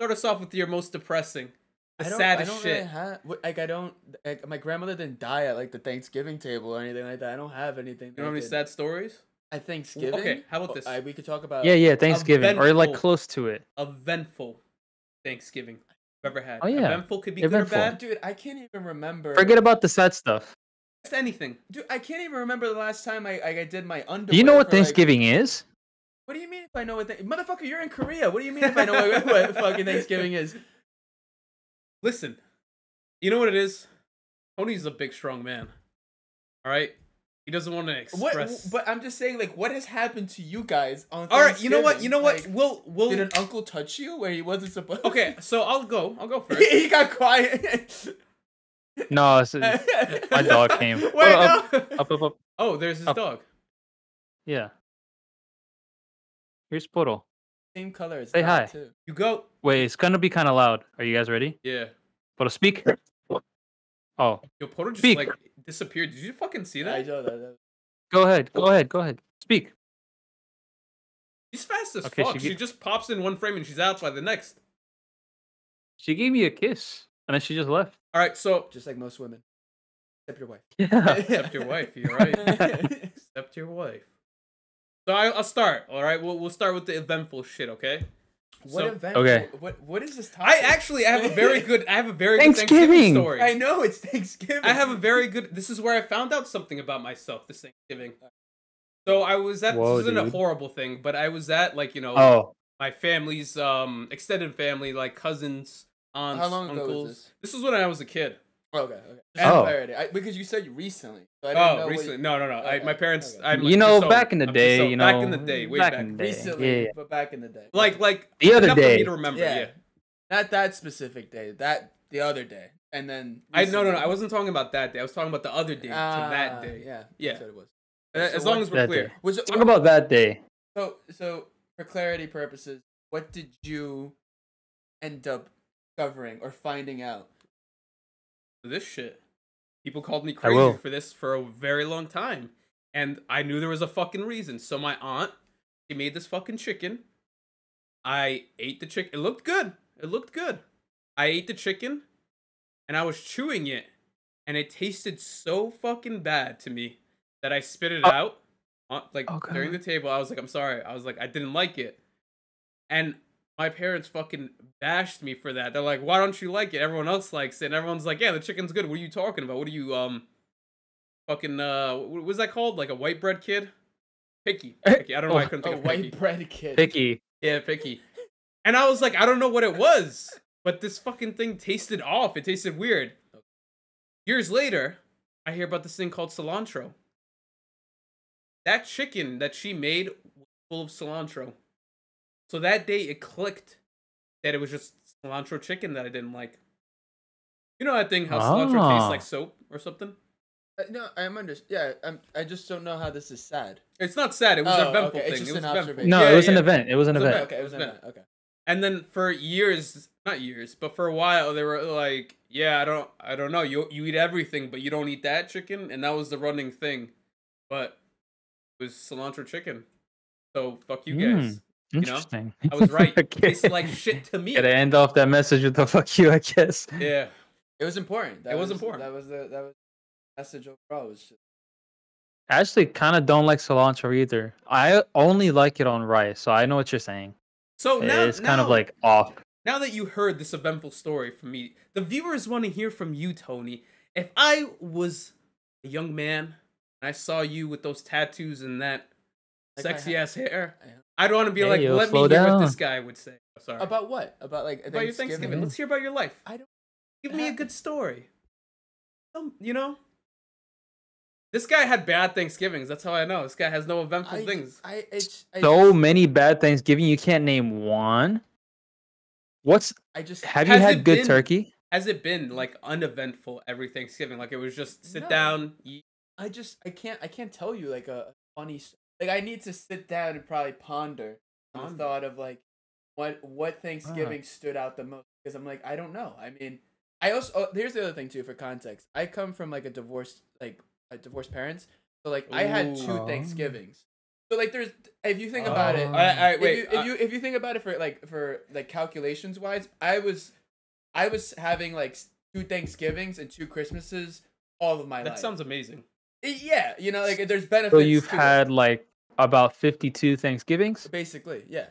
Start us off with your most depressing, the I don't, saddest I don't shit. Really have, like I don't. Like, my grandmother didn't die at like the Thanksgiving table or anything like that. I don't have anything. You know how many sad stories? At Thanksgiving. Okay, how about this? I, we could talk about yeah, yeah, Thanksgiving eventful, or like close to it. Eventful. Thanksgiving I've ever had. Oh yeah, eventful could be eventful. good or bad, dude. I can't even remember. Forget about the sad stuff. Just anything, dude. I can't even remember the last time I I did my underwear. You know what Thanksgiving like... is? What do you mean if I know what? Th Motherfucker, you're in Korea. What do you mean if I know what, what fucking Thanksgiving is? Listen, you know what it is. Tony's a big, strong man. All right, he doesn't want to express. What, but I'm just saying, like, what has happened to you guys on Thanksgiving? All right, you know what? You know what? Like, we'll, we'll... Did an uncle touch you where he wasn't supposed to? Okay, so I'll go. I'll go first. He got quiet. No, it's, it's, my dog came. Wait, oh, no. up, up, up, up. Oh, there's his up. dog. Yeah. Here's Poro. Same color as Say hi. Too. You go. Wait, it's going to be kind of loud. Are you guys ready? Yeah. Poro, speak. Oh. Yo, Poro just, speak. like... disappeared. Did you fucking see that? I know that. Go ahead. Go ahead. Go ahead. Speak. She's fast as okay, fuck. She, she just pops in one frame and she's out by the next. She gave me a kiss and then she just left. All right, so just like most women, except your wife. Yeah, except your wife. You're right. Except your wife. So I, I'll start. All right, we'll we'll start with the eventful shit. Okay. What so, event? Okay. What what is this topic? I actually I have a very good I have a very Thanksgiving. good Thanksgiving story. I know it's Thanksgiving. I have a very good this is where I found out something about myself this Thanksgiving. So I was at Whoa, this isn't dude. a horrible thing, but I was at like, you know, oh. my family's um extended family, like cousins, aunts, How long uncles. Ago was this? This was when I was a kid. Okay, okay. Oh. I, because you said recently. So I didn't oh, know recently. You, no, no, no. Okay, I, my parents... Okay. I'm like, you know, so, back in the day, so, you know. Back in the day, way back. back. In the day. Recently, yeah. but back in the day. Like, like... The other day. For me to remember, yeah. yeah. Not that specific day. That, the other day. And then... I No, no, no. I wasn't talking about that day. I was talking about the other day uh, to that day. Yeah. Yeah. That's what it was. So as long what, as we're clear. Was it, Talk what, about that day. So, so, for clarity purposes, what did you end up covering or finding out? This shit. People called me crazy for this for a very long time. And I knew there was a fucking reason. So my aunt, she made this fucking chicken. I ate the chicken. It looked good. It looked good. I ate the chicken and I was chewing it. And it tasted so fucking bad to me that I spit it oh. out. On, like oh, during the table, I was like, I'm sorry. I was like, I didn't like it. And my parents fucking bashed me for that. They're like, why don't you like it? Everyone else likes it. And everyone's like, yeah, the chicken's good. What are you talking about? What are you, um, fucking, uh, what was that called? Like a white bread kid? Picky. Picky. I don't know why I couldn't think of picky. A white bread kid. Picky. Yeah, picky. And I was like, I don't know what it was, but this fucking thing tasted off. It tasted weird. Years later, I hear about this thing called cilantro. That chicken that she made was full of cilantro. So that day, it clicked that it was just cilantro chicken that I didn't like. You know that thing, how oh. cilantro tastes like soap or something? Uh, no, I'm under. Yeah, I'm, I just don't know how this is sad. It's not sad. It was oh, an eventful okay. thing. It was an eventful. No, yeah, it was yeah. an event. It was an it was event. event. Okay, it was an event. Okay. And then for years, not years, but for a while, they were like, "Yeah, I don't, I don't know. You you eat everything, but you don't eat that chicken." And that was the running thing. But it was cilantro chicken. So fuck you mm. guys. You Interesting. Know? I was right. It tastes like shit to me. Gotta end off that message with the fuck you, I guess. Yeah. It was important. That it was, was important. That was the that was the message overall. Was just... I actually kind of don't like cilantro either. I only like it on rice, so I know what you're saying. So now it's now, kind of like off. Now that you heard this eventful story from me, the viewers want to hear from you, Tony. If I was a young man and I saw you with those tattoos and that like sexy ass hair. I'd want to be hey, like, yo, let me hear down. What this guy would say. Oh, sorry. About what? About like about Thanksgiving. Your Thanksgiving. Let's hear about your life. I don't. Give me a good story. Um, you know, this guy had bad Thanksgivings. That's how I know this guy has no eventful I, things. I, I, I, so many bad Thanksgiving. You can't name one. What's I just have you had good been, turkey? Has it been like uneventful every Thanksgiving? Like it was just sit no, down, eat. I just I can't I can't tell you like a funny story. Like, I need to sit down and probably ponder, ponder. On the thought of, like, what what Thanksgiving uh. stood out the most. Because I'm like, I don't know. I mean, I also... Oh, here's the other thing, too, for context. I come from, like, a divorced... Like, a divorced parents. So, like, Ooh. I had two oh. Thanksgivings. So, like, there's... If you think oh. about it... All right, all right, wait, if, you, uh, if, you, if you think about it for, like, for like calculations-wise, I was... I was having, like, two Thanksgivings and two Christmases all of my that life. That sounds amazing. It, yeah, you know, like, there's benefits. So, you've had, it. like... About fifty-two Thanksgivings, basically, yeah.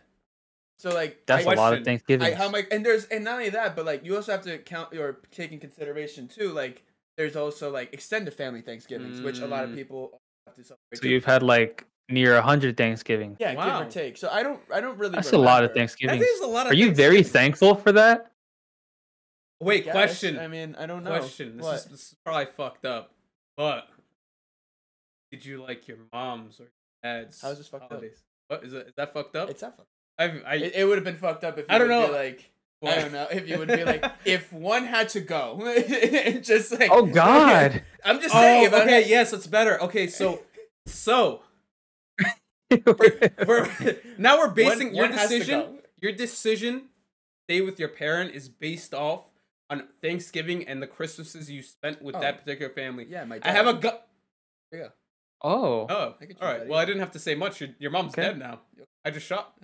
So like that's I, a lot of Thanksgivings. I, how am I, and there's and not only that, but like you also have to count or take in consideration too. Like there's also like extended family Thanksgivings, mm. which a lot of people have to celebrate. So too. You've had like near a hundred Thanksgivings. Yeah, wow. give or take. So I don't, I don't really. That's remember. a lot of Thanksgivings. That is a lot of Are you very thankful for that? Wait, I question. I mean, I don't know. Question. This is, this is probably fucked up, but did you like your mom's or? Ads. How's this fucked holidays. Up? What is it? Is that fucked up? It's that fucked. Up. I, I, it, it would have been fucked up if you I don't would know. Be like well, I don't know if you would be like if one had to go, just like oh god. Like, I'm just oh, saying. Okay, okay, yes, it's better. Okay, so so we're, we're, now we're basing one, your one decision. Your decision, stay with your parent, is based off on Thanksgiving and the Christmases you spent with oh. that particular family. Yeah, my dad. I have a gut. Yeah. Oh. Oh. All right. Well, I didn't have to say much. Your, your mom's okay. dead now. I just shot.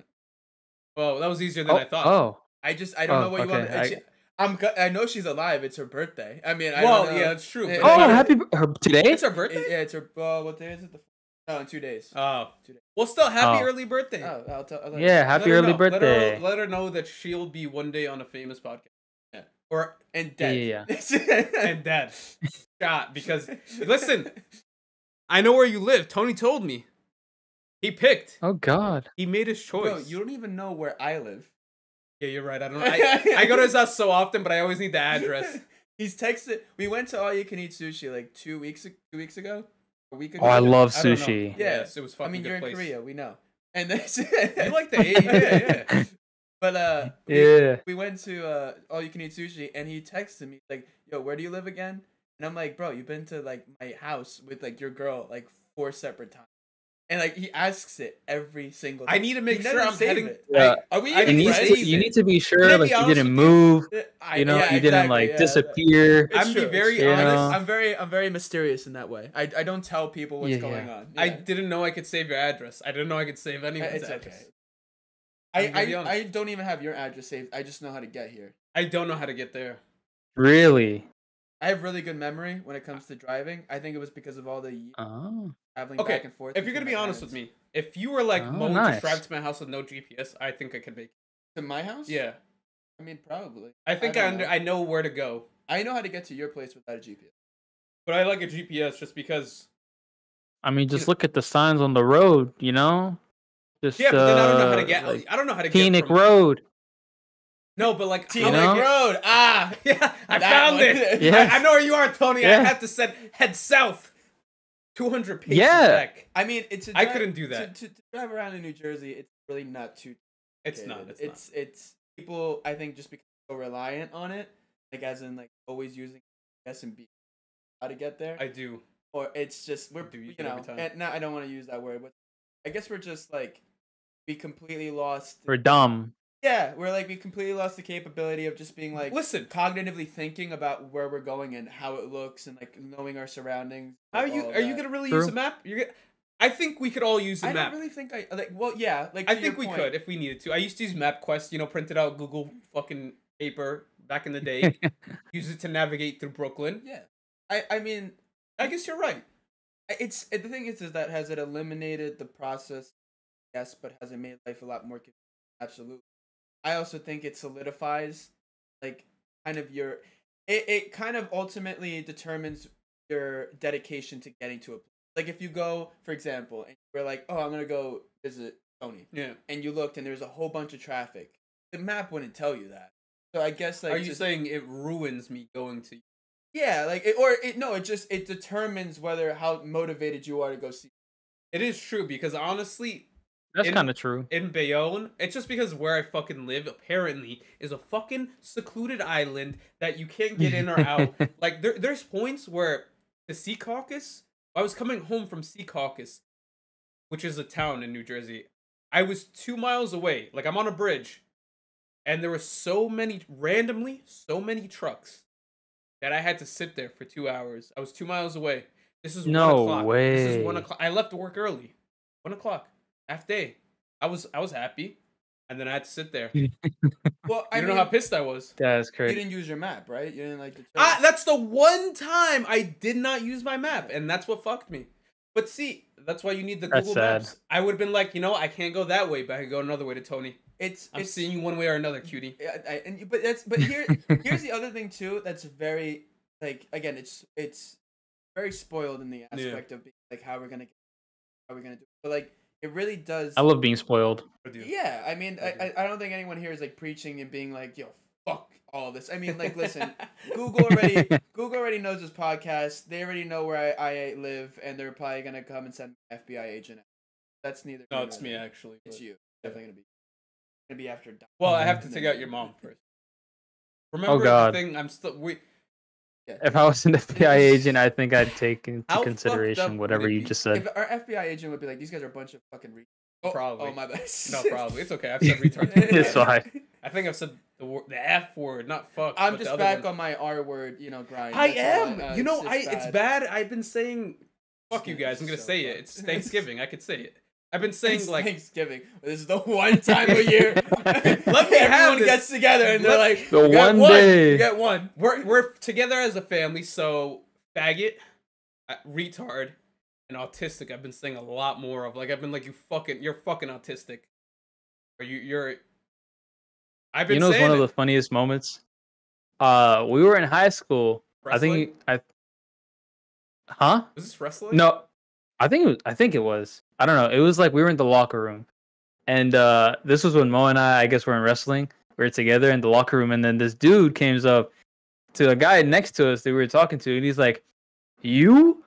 Well, that was easier than oh, I thought. Oh. I just I don't oh, know what okay. you want. I, she, I'm. I know she's alive. It's her birthday. I mean. I well, don't know. Yeah, it's true. It, oh, it, happy her, today. It's her birthday. It, yeah, it's her. Uh, what day is it? Oh, in two days. Oh. Two days. Well, still, happy oh. early birthday. Oh, I'll tell. I'll yeah, happy early know. birthday. Let her, let her know that she'll be one day on a famous podcast. Yeah. Or and dead. Yeah. yeah. and dead. God, because listen. I know where you live. Tony told me. He picked. Oh, God. He made his choice. Bro, you don't even know where I live. Yeah, you're right. I don't know. I, I go to his house so often, but I always need the address. He's texted. We went to All You Can Eat Sushi like two weeks two weeks ago. A week ago. Oh, I love I sushi. Yeah. Yes, it was fucking I mean, good you're place. in Korea. We know. And that's You like to eat. Yeah, yeah. But uh, we, yeah. we went to uh, All You Can Eat Sushi, and he texted me like, yo, where do you live again? And I'm like, bro, you've been to, like, my house with, like, your girl, like, four separate times. And, like, he asks it every single time. I need to make he sure I'm heading it. Yeah. Like, are we even ready? To, you need to be sure, like, be you didn't move. I, you know, yeah, you exactly, didn't, like, yeah, disappear. I'm true, very honest. Know? I'm very I'm very mysterious in that way. I, I don't tell people what's yeah, going yeah. on. Yeah. I didn't know I could save your address. I didn't know I could save anyone's it's address. Okay. I, I, I don't even have your address saved. I just know how to get here. I don't know how to get there. Really? I have really good memory when it comes to driving. I think it was because of all the oh. traveling okay. back and forth. If you're going to be honest with me, if you were like, oh, Moe nice. to drive to my house with no G P S, I think I could make it. To my house? Yeah. I mean, probably. I think I, I, under, know. I know where to go. I know how to get to your place without a G P S. But I like a G P S just because... I mean, just look know. at the signs on the road, you know? Just, yeah, but then uh, I don't know how to get... Like, I don't know how to Phoenix get from... Road. No, but like T N A Road. Ah, yeah, I that found one. it. Yeah. I, I know where you are, Tony. Yeah. I have to set head south, two hundred paces yeah. back. I mean, it's. A drive, I couldn't do that. To, to, to drive around in New Jersey, it's really not too. It's not. It's it's, not. it's people. I think just because they're so reliant on it, like as in like always using S and B how to get there. I do. or it's just we're you, you know and no, I don't want to use that word, but I guess we're just like we completely lost. We're dumb. Yeah, we're like we completely lost the capability of just being like listen, cognitively thinking about where we're going and how it looks and like knowing our surroundings. How are you are that. you gonna really True. use a map? You're gonna, I think we could all use a I map. I don't really think I like. Well, yeah, like I think we point. could if we needed to. I used to use MapQuest, you know, print it out, Google fucking paper back in the day, use it to navigate through Brooklyn. Yeah, I I mean, I guess you're right. It's the thing is, is that has it eliminated the process? Yes, but has it made life a lot more convenient? Absolutely. I also think it solidifies, like, kind of your, it, it kind of ultimately determines your dedication to getting to a place. Like, if you go, for example, and you're like, oh, I'm going to go visit Tony. Yeah. And you looked, and there's a whole bunch of traffic. The map wouldn't tell you that. So I guess, like. Are you just, saying it ruins me going to? Yeah, like, it, or, it no, it just, it determines whether, how motivated you are to go see. It is true, because honestly. That's kind of true. In Bayonne, it's just because where I fucking live, apparently, is a fucking secluded island that you can't get in or out. Like, there, there's points where the Sea Caucus, I was coming home from Sea Caucus, which is a town in New Jersey. I was two miles away. Like, I'm on a bridge. And there were so many, randomly, so many trucks that I had to sit there for two hours. I was two miles away. This is no one o'clock. Way. This is one o'clock. I left work early. One o'clock. Half day. I was I was happy, and then I had to sit there. Well, I you don't mean, know how pissed I was. That's crazy. You didn't use your map, right? You didn't like. The I, that's the one time I did not use my map, and that's what fucked me. But see, that's why you need the that's Google sad. Maps. I would have been like, you know, I can't go that way, but I can go another way to Tony. It's I'm it's, seeing you one way or another, cutie. I, I, and, but that's but here here's the other thing too. That's very like again, it's it's very spoiled in the aspect yeah. of being, like how we're gonna get, how we're gonna do, it. But like. It really does. I love being spoiled. Yeah, I mean, I, I don't think anyone here is like preaching and being like, "Yo, fuck all this." I mean, like, listen, Google already, Google already knows this podcast. They already know where I, I live, and they're probably gonna come and send an F B I agent. That's neither. No, it's me actually. It's you. Yeah. Definitely gonna be. Gonna be after. Dot. Well, I have to take out your mom first. Remember oh, God. the thing? I'm still we. Yeah. If I was an F B I agent, I think I'd take into How consideration whatever you just said. If our F B I agent would be like, "These guys are a bunch of fucking retards." Oh, probably. Oh my bad. No, probably. It's okay. I've said retard. It's fine. I think I've said the, the F word, not fuck. I'm just back one. on my R word, you know, grind. I That's am. I, uh, you know, it's I. It's bad. it's bad. I've been saying, "Fuck it's you guys." I'm gonna so say fun. it. It's Thanksgiving. I could say it. I've been saying it's like Thanksgiving. This is the one time a year. Let me everyone gets together and they're like, the one day you get one. We're we're together as a family. So faggot, retard, and autistic. I've been saying a lot more of like I've been like you fucking you're fucking autistic, or you you're. I've been. You know, it's one of the funniest moments. Uh, we were in high school. Wrestling? I think I. Huh? Was this wrestling? No, I think it was, I think it was. I don't know. It was like we were in the locker room, and uh, this was when Moe and I, I guess, were in wrestling. We were together in the locker room, and then this dude came up to a guy next to us that we were talking to, and he's like, "You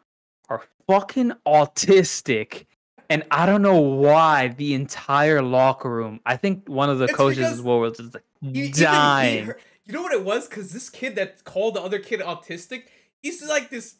are fucking autistic," and I don't know why the entire locker room. I think one of the it's coaches as well was just like dying. He, you know what it was? Because this kid that called the other kid autistic, he's like this.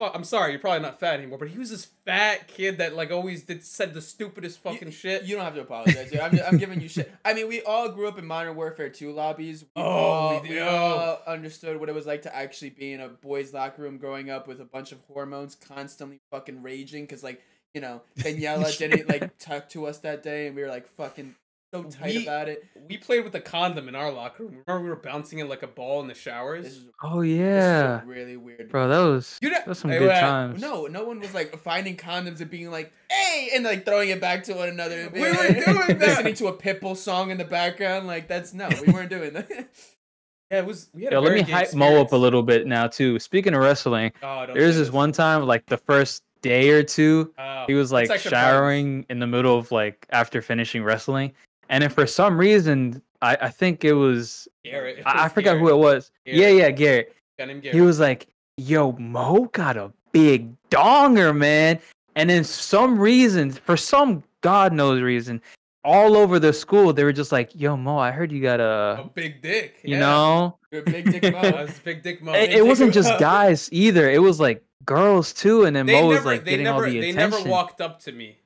I'm sorry, you're probably not fat anymore, but he was this fat kid that like always did said the stupidest fucking you, shit. You don't have to apologize. Dude. I'm just, I'm giving you shit. I mean, we all grew up in Modern Warfare two lobbies. We oh, all, we, we all understood what it was like to actually be in a boys' locker room growing up with a bunch of hormones constantly fucking raging because like you know Daniela didn't like talk to us that day, and we were like fucking so tight we, about it. We played with a condom in our locker room. Remember, we were bouncing it like a ball in the showers. This is, oh yeah, this is really weird, bro. That was you know, that was some I, good I, times. No, no one was like finding condoms and being like, "Hey," and like throwing it back to one another. And we were like, doing that. Listening to a Pitbull song in the background, like that's no, we weren't doing that. Yeah, it was. We had Yo, a let me hype experience. Mo up a little bit now too. Speaking of wrestling, oh, there's this one time, like the first day or two, oh, he was like showering problems. in the middle of like after finishing wrestling. And if for some reason, I, I think it was... Garrett. It was I, I forgot Garrett. who it was. Garrett. Yeah, yeah, Garrett. Garrett. He was like, "Yo, Mo got a big donger, man." And then some reason, for some God knows reason, all over the school, they were just like, yo, Mo, I heard you got a, a big dick. You yeah. know? Big dick Mo. It's big dick Mo. Big it dick wasn't Mo. Just guys either. It was like girls too. And then they Mo never, was like getting never, all the attention. They never walked up to me.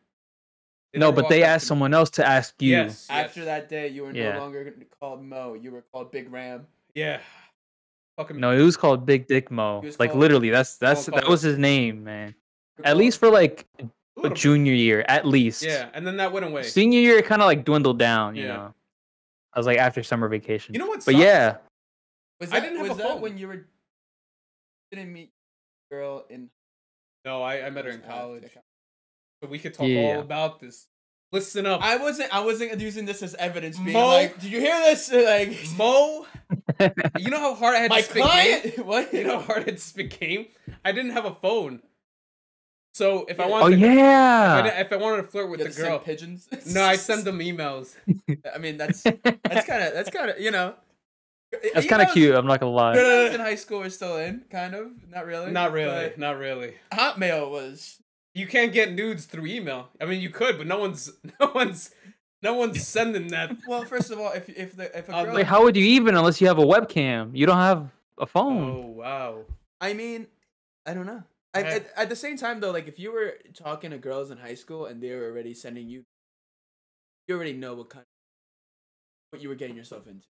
They no, but they asked someone else to ask you. Yes, yes. After that day, you were yeah. no longer called Mo. You were called Big Ram. Yeah. Fucking no, it was called Big Dick Mo. Like called, literally, that's that's that was his name, man. At least for like a junior year, at least. Yeah, and then that went away. Senior year, it kind of like dwindled down. You yeah. know, I was like after summer vacation. You know what? But yeah, was that, I didn't have was a that phone when you were didn't meet a girl in. No, I I met her in college. So we could talk yeah. all about this. Listen up. I wasn't. I wasn't using this as evidence. Being Mo, like, did you hear this? Like, Mo, you know how hard I had my to spit client? Game? What? You know how hard I had to spit game? I didn't have a phone, so if I wanted, oh to, yeah, if I, if I wanted to flirt with you the girl, send pigeons. No, I send them emails. I mean, that's that's kind of that's kind of you know, that's kind of cute. I'm not gonna lie. Emails in high school were still in, kind of. Not really. Not really. Not really. Hotmail was. You can't get nudes through email. I mean, you could, but no one's, no one's, no one's sending that. Well, first of all, if if the if a girl, wait, how would you even unless you have a webcam? You don't have a phone. Oh wow. I mean, I don't know. I, I, at, at the same time, though, like if you were talking to girls in high school and they were already sending you, you already know what kind, of, what you were getting yourself into.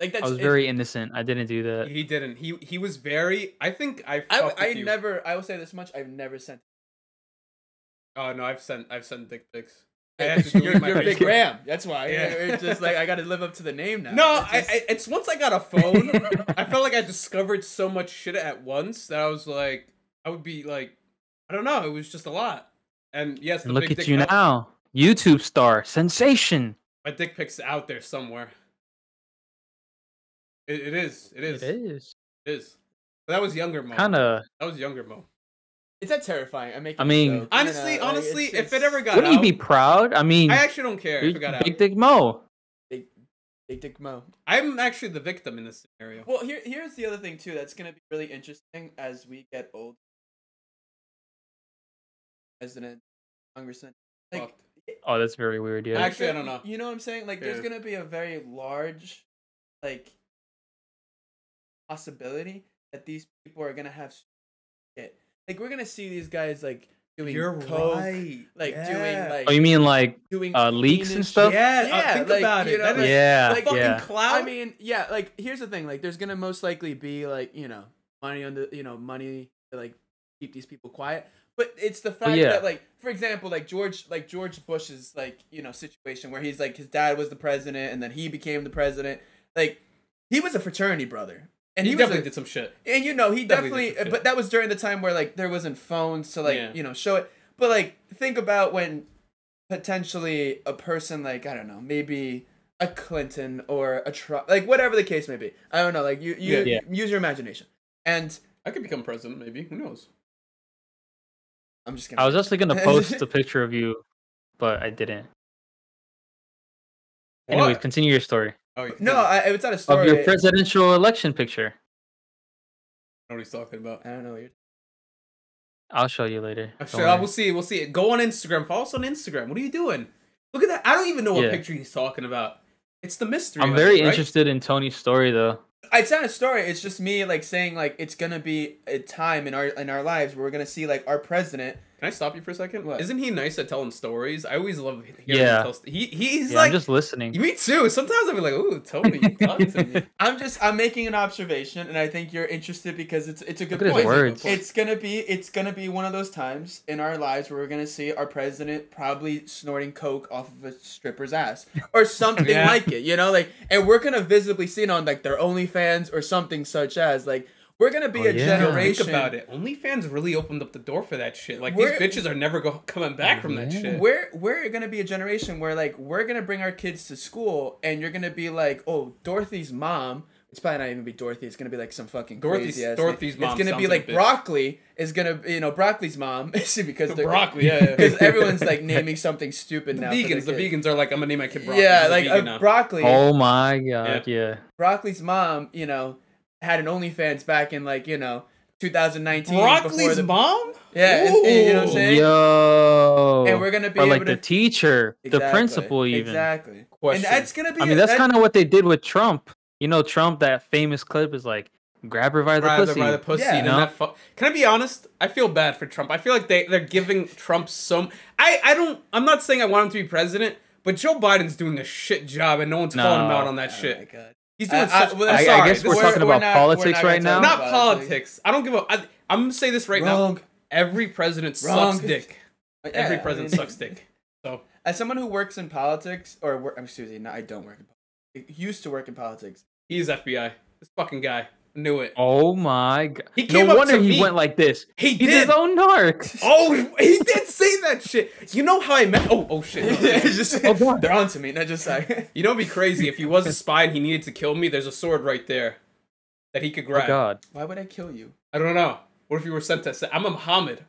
Like that's, I was very it, innocent. I didn't do that. He didn't. He he was very. I think I. I, I never. I will say this much. I've never sent. Oh no, I've sent I've sent dick pics. I had to you're you're Big Ram. That's why. Yeah. It's just like I got to live up to the name now. No, it's, just... I, I, it's once I got a phone, I felt like I discovered so much shit at once that I was like, I would be like, I don't know. It was just a lot. And yes, the and look big at dick you out. Now, YouTube star sensation. My dick pic's out there somewhere. It, it is. It is. It is. It is. But that was younger Mo. Kind of. That was younger Mo. Is that terrifying? I'm making I mean, honestly, you know, honestly, like, it's, it's, if it ever got wouldn't out, you be proud? I mean, I actually don't care if it got out. Big Dick Mo. Big, big Dick Mo. I'm actually the victim in this scenario. Well, here, here's the other thing, too, that's going to be really interesting as we get older. President, Congressman. Like, oh, that's very weird, yeah. Actually, I don't know. You know what I'm saying? Like, Fair. There's going to be a very large, like, possibility that these people are going to have shit. Like we're gonna see these guys like doing You're coke, right. like yeah. doing like. Oh, you mean like doing uh, leaks and stuff? Yeah, yeah. Uh, think like, about it. Know, yeah, like, fucking yeah. clout. I mean, yeah. Like here's the thing. Like there's gonna most likely be like you know money on the you know money to like keep these people quiet. But it's the fact yeah. that like for example like George like George Bush's like you know situation where he's like his dad was the president and then he became the president. Like he was a fraternity brother. And he, he definitely a, did some shit. And you know, he definitely, definitely but that was during the time where like there wasn't phones to like, yeah. you know, show it. But like think about when potentially a person like, I don't know, maybe a Clinton or a Trump, like whatever the case may be. I don't know, like you, you yeah, yeah. use your imagination. And I could become president maybe, who knows? I'm just gonna I was actually going to post a picture of you, but I didn't. What? Anyways, continue your story. Oh, no, I, it's not a story. Of your presidential election picture. I don't know what he's talking about. I don't know what you're... I'll show you later. Sure, we'll see. We'll see it. Go on Instagram. Follow us on Instagram. What are you doing? Look at that. I don't even know what yeah. picture he's talking about. It's the mystery. I'm very it, right? interested in Tony's story, though. It's not a story. It's just me like saying like it's gonna be a time in our in our lives where we're gonna see like our president. Can I stop you for a second? What? Isn't he nice at telling stories? I always love hearing yeah. him tell stories. He he's yeah, like I'm just listening. Me too. Sometimes I'll be like, "Ooh, Tony, you talking to me." I'm just I'm making an observation, and I think you're interested because it's it's a good Look point. Words. It's gonna be it's gonna be one of those times in our lives where we're gonna see our president probably snorting coke off of a stripper's ass or something yeah. like it, you know, like, and we're gonna visibly see it on like their OnlyFans or something such as like. We're gonna be oh, a yeah. generation. Think about it. OnlyFans really opened up the door for that shit. Like we're, these bitches are never go coming back oh, from that man. Shit. We're we're gonna be a generation where like we're gonna bring our kids to school and you're gonna be like, oh, Dorothy's mom. It's probably not even be Dorothy. It's gonna be like some fucking Dorothy's crazy ass Dorothy's name. Mom. It's gonna be like, like broccoli is gonna you know broccoli's mom because they're broccoli yeah because yeah. everyone's like naming something stupid the now. Vegans the vegans are like I'm gonna name my kid broccoli. Yeah, like a a broccoli. Oh my god, yeah. yeah. Broccoli's mom, you know. Had an OnlyFans back in like you know twenty nineteen. Broccoli's the, mom? Yeah, and, and, you know what I'm saying? Yo. And we're going to be or able like to... the teacher, exactly, the principal even. Exactly. Question. And that's going to be... I mean, a, that's, that's kind of what they did with Trump. You know, Trump, that famous clip is like, grab her by the grab pussy. Grab her by the pussy, yeah, you know? Fu- Can I be honest? I feel bad for Trump. I feel like they, they're giving Trump some... I, I don't... I'm not saying I want him to be president, but Joe Biden's doing a shit job and no one's no. calling him out on that oh shit. My God. He's doing I, such... I, well, I, sorry. I guess we're, we're talking we're about not, politics right now. Not politics. I don't give a... I, I'm going to say this right Wrong. now. Every president Wrong. sucks dick. Like, yeah, every president I mean, sucks dick. So, as someone who works in politics, or work, excuse me, no, I don't work in politics. I used to work in politics. He's F B I. This fucking guy knew it. Oh my God! He came no up wonder to he me. went like this. He, he did. did his own narc. Oh, he did say that shit. You know how I met? Oh, oh shit! just, oh, they're on to me. Not just like you know, it'd be crazy if he was a spy and he needed to kill me. There's a sword right there that he could grab. Oh God! Why would I kill you? I don't know. What if you were sent to... I'm a Muhammad.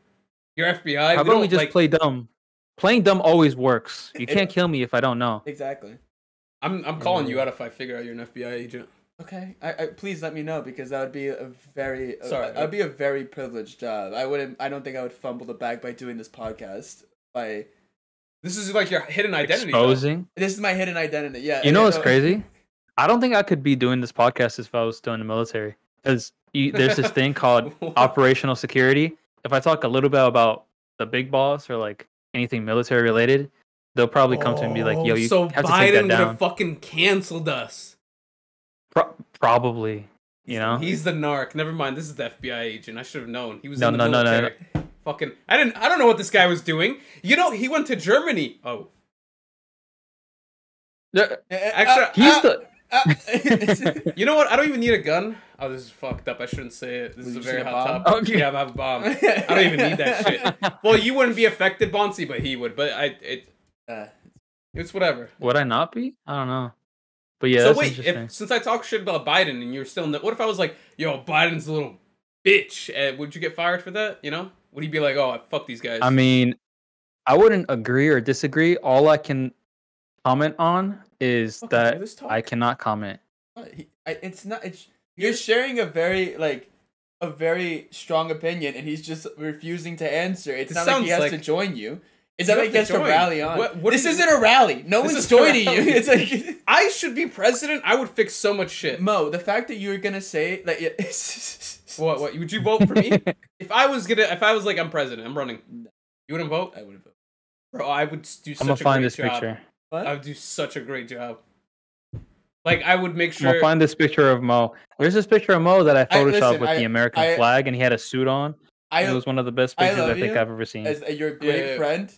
You're F B I. How about we just like, play dumb? Playing dumb always works. You can't kill me if I don't know. Exactly. I'm I'm calling you out if I figure out you're an F B I agent. Okay. I, I please let me know because that would be a very... Sorry. That would be a very privileged job. I wouldn't... I don't think I would fumble the bag by doing this podcast. By... This is like your hidden identity. Exposing? Though. This is my hidden identity. Yeah. You know what's crazy? I don't think I could be doing this podcast if I was still in the military. Because... You, there's this thing called operational security. If I talk a little bit about the big boss or like anything military related, they'll probably come oh, to me and be like, "Yo, you so have Biden to take that down." So Biden would have fucking canceled us. Pro- probably, you know. He's the narc. Never mind. This is the F B I agent. I should have known. He was no, in the no, military. No, no, no. Fucking. I didn't. I don't know what this guy was doing. You know, he went to Germany. Oh. Uh, Actually, uh, he's uh, the. You know what? I don't even need a gun. Oh, this is fucked up. I shouldn't say it. This well, is a very hot topic. Oh, okay. Yeah, I have a bomb. I don't even need that shit. Well, you wouldn't be affected, Bonsi, but he would. But I, it, uh, it's whatever. Would I not be? I don't know. But yeah, so that's wait, if, since I talk shit about Biden and you're still in the, what if I was like, yo, Biden's a little bitch? Uh, would you get fired for that? You know? Would he be like, oh, fuck these guys? I mean, I wouldn't agree or disagree. All I can comment on is okay, that I cannot comment. It's not. It's you're sharing a very like a very strong opinion, and he's just refusing to answer. It's it not like he has like, to join you. It's not like he has join. to rally on. What, what this isn't a rally. No one's joining you. It's like I should be president. I would fix so much shit. Mo, the fact that you were gonna say that. Yeah, what? What? Would you vote for me? If I was gonna, if I was like, I'm president, I'm running. No. You wouldn't vote? I wouldn't vote. Bro, I would do. Such I'm gonna a find great this job. picture. What? I would do such a great job. Like, I would make sure... I'll find this picture of Mo. There's this picture of Mo that I photoshopped I, listen, with I, the American I, flag, and he had a suit on. I, it was one of the best pictures I, I think you. I've ever seen. As, uh, you're a great yeah, yeah, yeah. friend,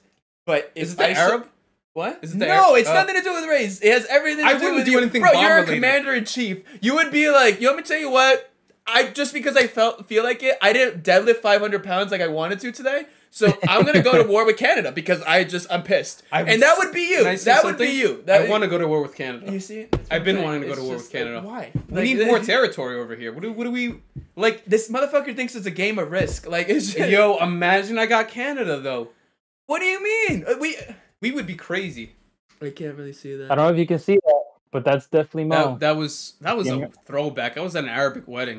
but... Is it the I Arab? So, what? Is it the no, Arab? it's oh. nothing to do with race. It has everything to I do with do you. I wouldn't do anything Bro, you're a commander-in-chief. You would be like, you want me to tell you what? I Just because I felt feel like it, I didn't deadlift five hundred pounds like I wanted to today. So I'm gonna go to war with Canada because I just I'm pissed, I was, and that would be you. That would be you. That I would, want to go to war with Canada. You see, I've been wanting to go to war with Canada. Like, why? We like, need they, more territory over here. What do what do we like? This motherfucker thinks it's a game of risk. Like, it's just, yo, imagine I got Canada though. What do you mean? We we would be crazy. I can't really see that. I don't know if you can see that, but that's definitely Mo. That, that was that was yeah. a throwback. I was at an Arabic wedding.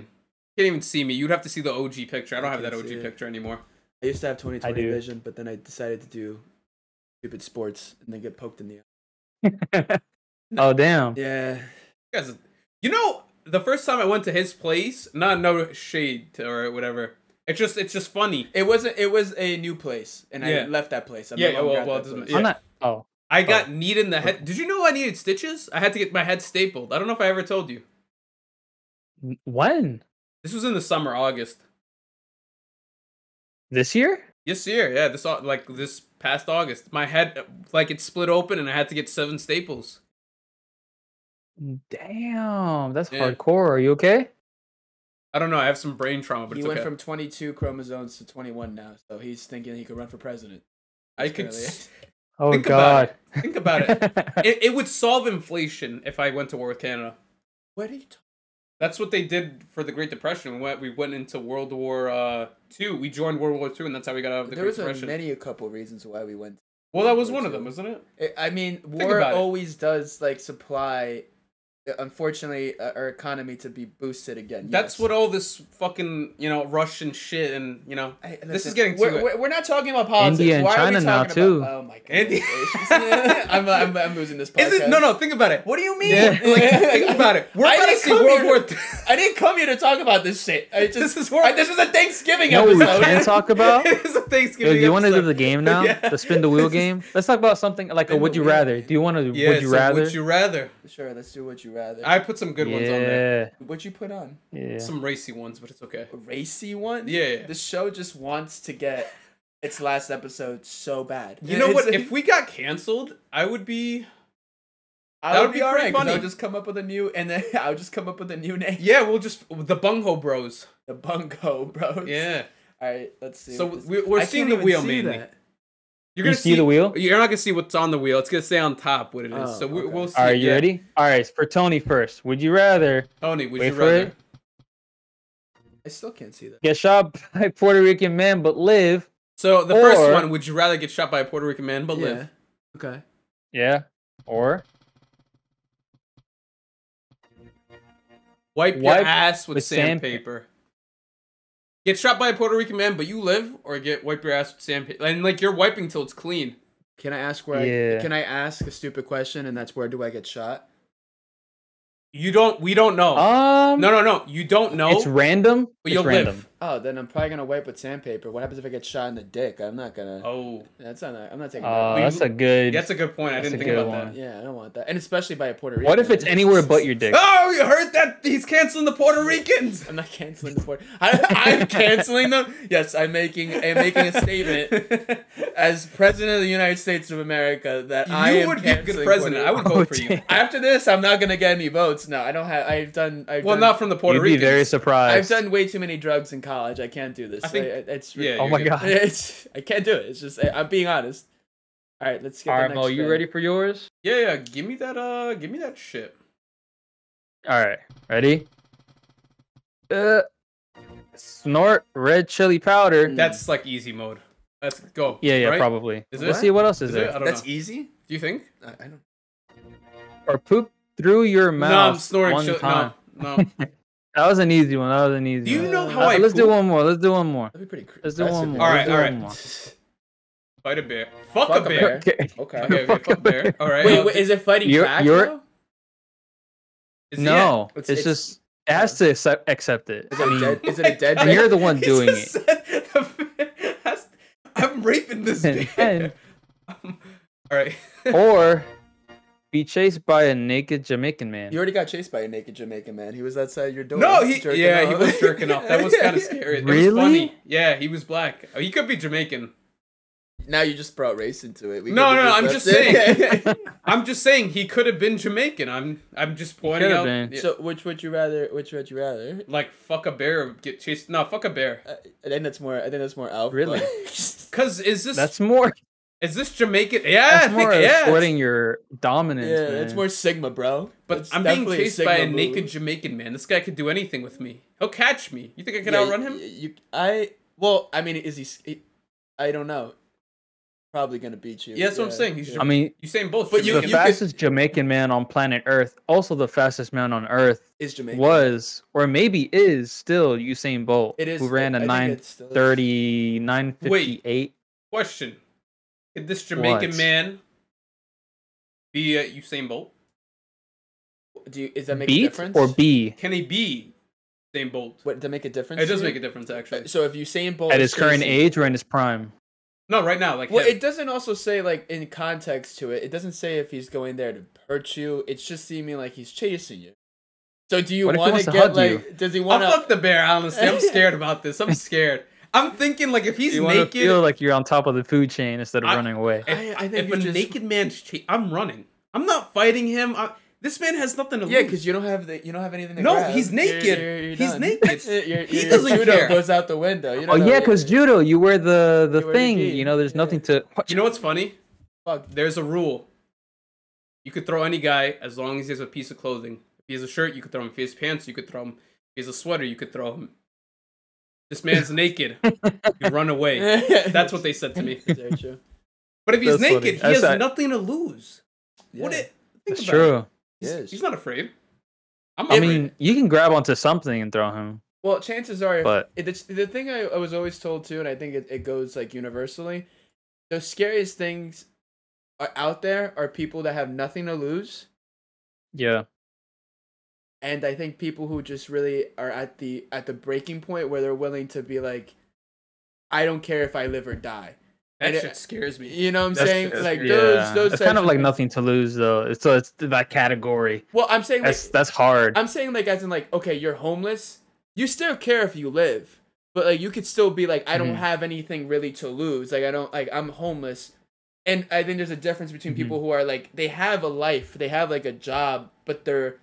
You can't even see me. You'd have to see the O G picture. I don't I have that O G picture anymore. I used to have twenty twenty vision, but then I decided to do stupid sports and then get poked in the eye. Oh, damn. Yeah. You, guys, you know, the first time I went to his place, not no shade or whatever. It's just it's just funny. It wasn't it was a new place and yeah. I left that place. I'm yeah, yeah well, well place. Yeah. I'm not Oh. I got oh. kneed in the head. Did you know I needed stitches? I had to get my head stapled. I don't know if I ever told you. When? This was in the summer, August. This year? This year, yeah. This like this past August, my head like it split open, and I had to get seven staples. Damn, that's yeah. hardcore. Are you okay? I don't know. I have some brain trauma, but he it's went okay. from twenty-two chromosomes to twenty-one now, so he's thinking he could run for president. I could. S- oh think God! About think about it. it. It would solve inflation if I went to war with Canada. What are you talking? That's what they did for the Great Depression. We went, we went into World War uh, Two. We joined World War Two, and that's how we got out of the there Great Depression. There was many a couple reasons why we went. Well, that was one of them, wasn't it? I mean, war always does like supply unfortunately, uh, our economy to be boosted again. That's yes. what all this fucking, you know, Russian shit and, you know, hey, listen, this is getting to we're, we're, we're not talking about politics. India and Why China are we now, about, too. Oh, my God. India. I'm, I'm, I'm losing this podcast. Is it, no, no, think about it. What do you mean? Yeah. Like, think about it. We're about to see World War Three. I didn't come here to talk about this shit. I just, this is horrible. I, This was a Thanksgiving no, episode. No, we can talk about? It is a Thanksgiving Yo, do you episode. You want to do the game now? Yeah. The spin the wheel game? Let's talk about something like spin a would you rather. Do you want to do would you rather? Would you rather? Sure, let's do would you rather. Rather. I put some good yeah. ones on there. What'd you put on? Yeah. Some racy ones, but it's okay. Racy ones? Yeah, yeah. The show just wants to get its last episode so bad. You yeah, know what? Like, if we got canceled, I would be. I that would, would be, be alright. I would just come up with a new, and then I would just come up with a new name. Yeah, we'll just the Bunghole Bros. The Bunghole Bros. Yeah. All right. Let's see. So we, we're I seeing the wheel, see mainly. That. You're gonna you see, see the wheel? You're not gonna see what's on the wheel. It's gonna say on top what it is. Oh, so we, okay. we'll see. All right, you ready? All right, for Tony first. Would you rather? Tony, would you rather? I still can't see that. Get shot by a Puerto Rican man but live. So the or... first one, would you rather get shot by a Puerto Rican man but yeah. live? Okay. Yeah. Or wipe, wipe your ass with, with sandpaper. Sand... Get shot by a Puerto Rican man, but you live, or get wipe your ass with sandpaper, and like you're wiping till it's clean. Can I ask where? Yeah. I, can I ask a stupid question, and that's where do I get shot? You don't. We don't know. Um. No, no, no. You don't know. It's random. But you'll it's random. live. Oh, then I'm probably gonna wipe with sandpaper. What happens if I get shot in the dick? I'm not gonna. Oh. That's not. I'm not taking. Oh, that. that's you, a good. That's a good point. I didn't think about one. that. Yeah, I don't want that, and especially by a Puerto Rican. What if it's anywhere but your dick? Oh, you heard that? He's canceling the Puerto Ricans. I'm not canceling the Puerto. I, I'm canceling them. Yes, I'm making. I'm making a statement as president of the United States of America that you I am would be a good president. I would vote oh, for you. Damn. After this, I'm not gonna get any votes. No, I don't have. I've done. I've well, done, not from the Puerto you'd Ricans. You'd be very surprised. I've done way too many drugs in college. College. I can't do this. I think, I, it's really, yeah, oh my god. It's, I can't do it. It's just I, I'm being honest. All right, let's get All right, Mo, you ready for yours? Yeah, yeah. Give me that. Uh, give me that shit. All right, ready? Uh, snort red chili powder. That's like easy mode. Let's go. Yeah, yeah, right? probably. Is let's it? see what else is, is there. It? That's know. easy. Do you think? I, I don't. Or poop through your mouth. No, I'm snoring. One ch time. No. no. That was an easy one. That was an easy one. Do you one. know how uh, I Let's poop? do one more. Let's do one more. That'd be pretty Let's do one more. All right, all right. Fight a bear. Fuck, fuck a bear. Okay. Okay, okay fuck, fuck a bear. bear. All right. Wait, wait, is it fighting you're, back, you're... though? Is no. It? It's, it's, it's just... It has to accept, accept it. Is it, I mean, dead, is it a dead bear? You're the one doing it. To, I'm raping this bear. And, um, all right. Or... Be chased by a naked Jamaican man. You already got chased by a naked Jamaican man. He was outside your door. No, he yeah, off. he was jerking off. That was yeah, kind of scary. Really? It was funny. Yeah, he was black. Oh, he could be Jamaican. Now you just brought race into it. We no, no, no. I'm just saying. I'm just saying he could have been Jamaican. I'm, I'm just pointing out. Been. So which would you rather? Which would you rather? Like fuck a bear or get chased? No, fuck a bear. Uh, I think that's more. I think that's more alpha. Really? Because is this? That's more. Is this Jamaican? Yeah, that's I think, more exploiting yeah. your dominance. Yeah, man. It's more Sigma, bro. But it's I'm being chased by a naked movie. Jamaican man. This guy could do anything with me. He'll catch me. You think I can yeah, outrun him? You, I well, I mean, is he? he I don't know. Probably gonna beat you. Yeah, that's yeah. what I'm saying. He's yeah. I mean, you're saying both. But you, the you fastest could... Jamaican man on planet Earth, also the fastest man on Earth, is Jamaican. Was or maybe is still Usain Bolt. It is. Who ran it, a nine thirty, nine fifty-eight. Question. Could this Jamaican what? man be uh, Usain Bolt? Do you, is that make Beat a difference? Or B? Can he be Usain Bolt? What, does that make a difference? It does make a difference, actually. So if Usain Bolt... At his current age or in his prime? No, right now. Like well, him. It doesn't also say, like, in context to it. It doesn't say if he's going there to hurt you. It's just seeming like he's chasing you. So do you want to get, like... You? Does he want to... I'll fuck the bear, honestly. I'm scared about this. I'm scared. I'm thinking, like, if he's you naked... You feel like you're on top of the food chain instead of I, running away. If, I, I think if a just... naked man's... Cha I'm running. I'm not fighting him. I, this man has nothing to yeah, lose. Yeah, because you don't have the, you don't have anything to No, grab. he's naked. You're, you're, you're he's done. naked. You're, you're, he you're, doesn't judo care. goes out the window. You don't oh, know, yeah, because judo, you wear the, the you thing. Wear you know, there's yeah. nothing to... Watch. You know what's funny? Fuck. There's a rule. You could throw any guy as long as he has a piece of clothing. If he has a shirt, you could throw him. If he has pants, you could throw him. If he has a sweater, you could throw him. This man's naked. You run away. That's what they said to me. But if he's That's naked, funny. he That's has right. nothing to lose. Yeah. What it? Think That's about true. It. He's, yes. he's not afraid. I'm I mean, you can grab onto something and throw him. Well, chances are, if, but it's the thing I, I was always told too, and I think it, it goes like universally. The scariest things are out there are people that have nothing to lose. Yeah. And I think people who just really are at the at the breaking point where they're willing to be like, I don't care if I live or die. That and shit it, scares me. You know what I'm That's saying? Just, like yeah. those, those. It's kind of like nothing to lose, though. It's so it's that category. Well, I'm saying that's like, that's hard. I'm saying like as in like okay, you're homeless. You still care if you live, but like you could still be like I don't mm. have anything really to lose. Like I don't like I'm homeless, and I think there's a difference between mm-hmm. people who are like they have a life, they have like a job, but they're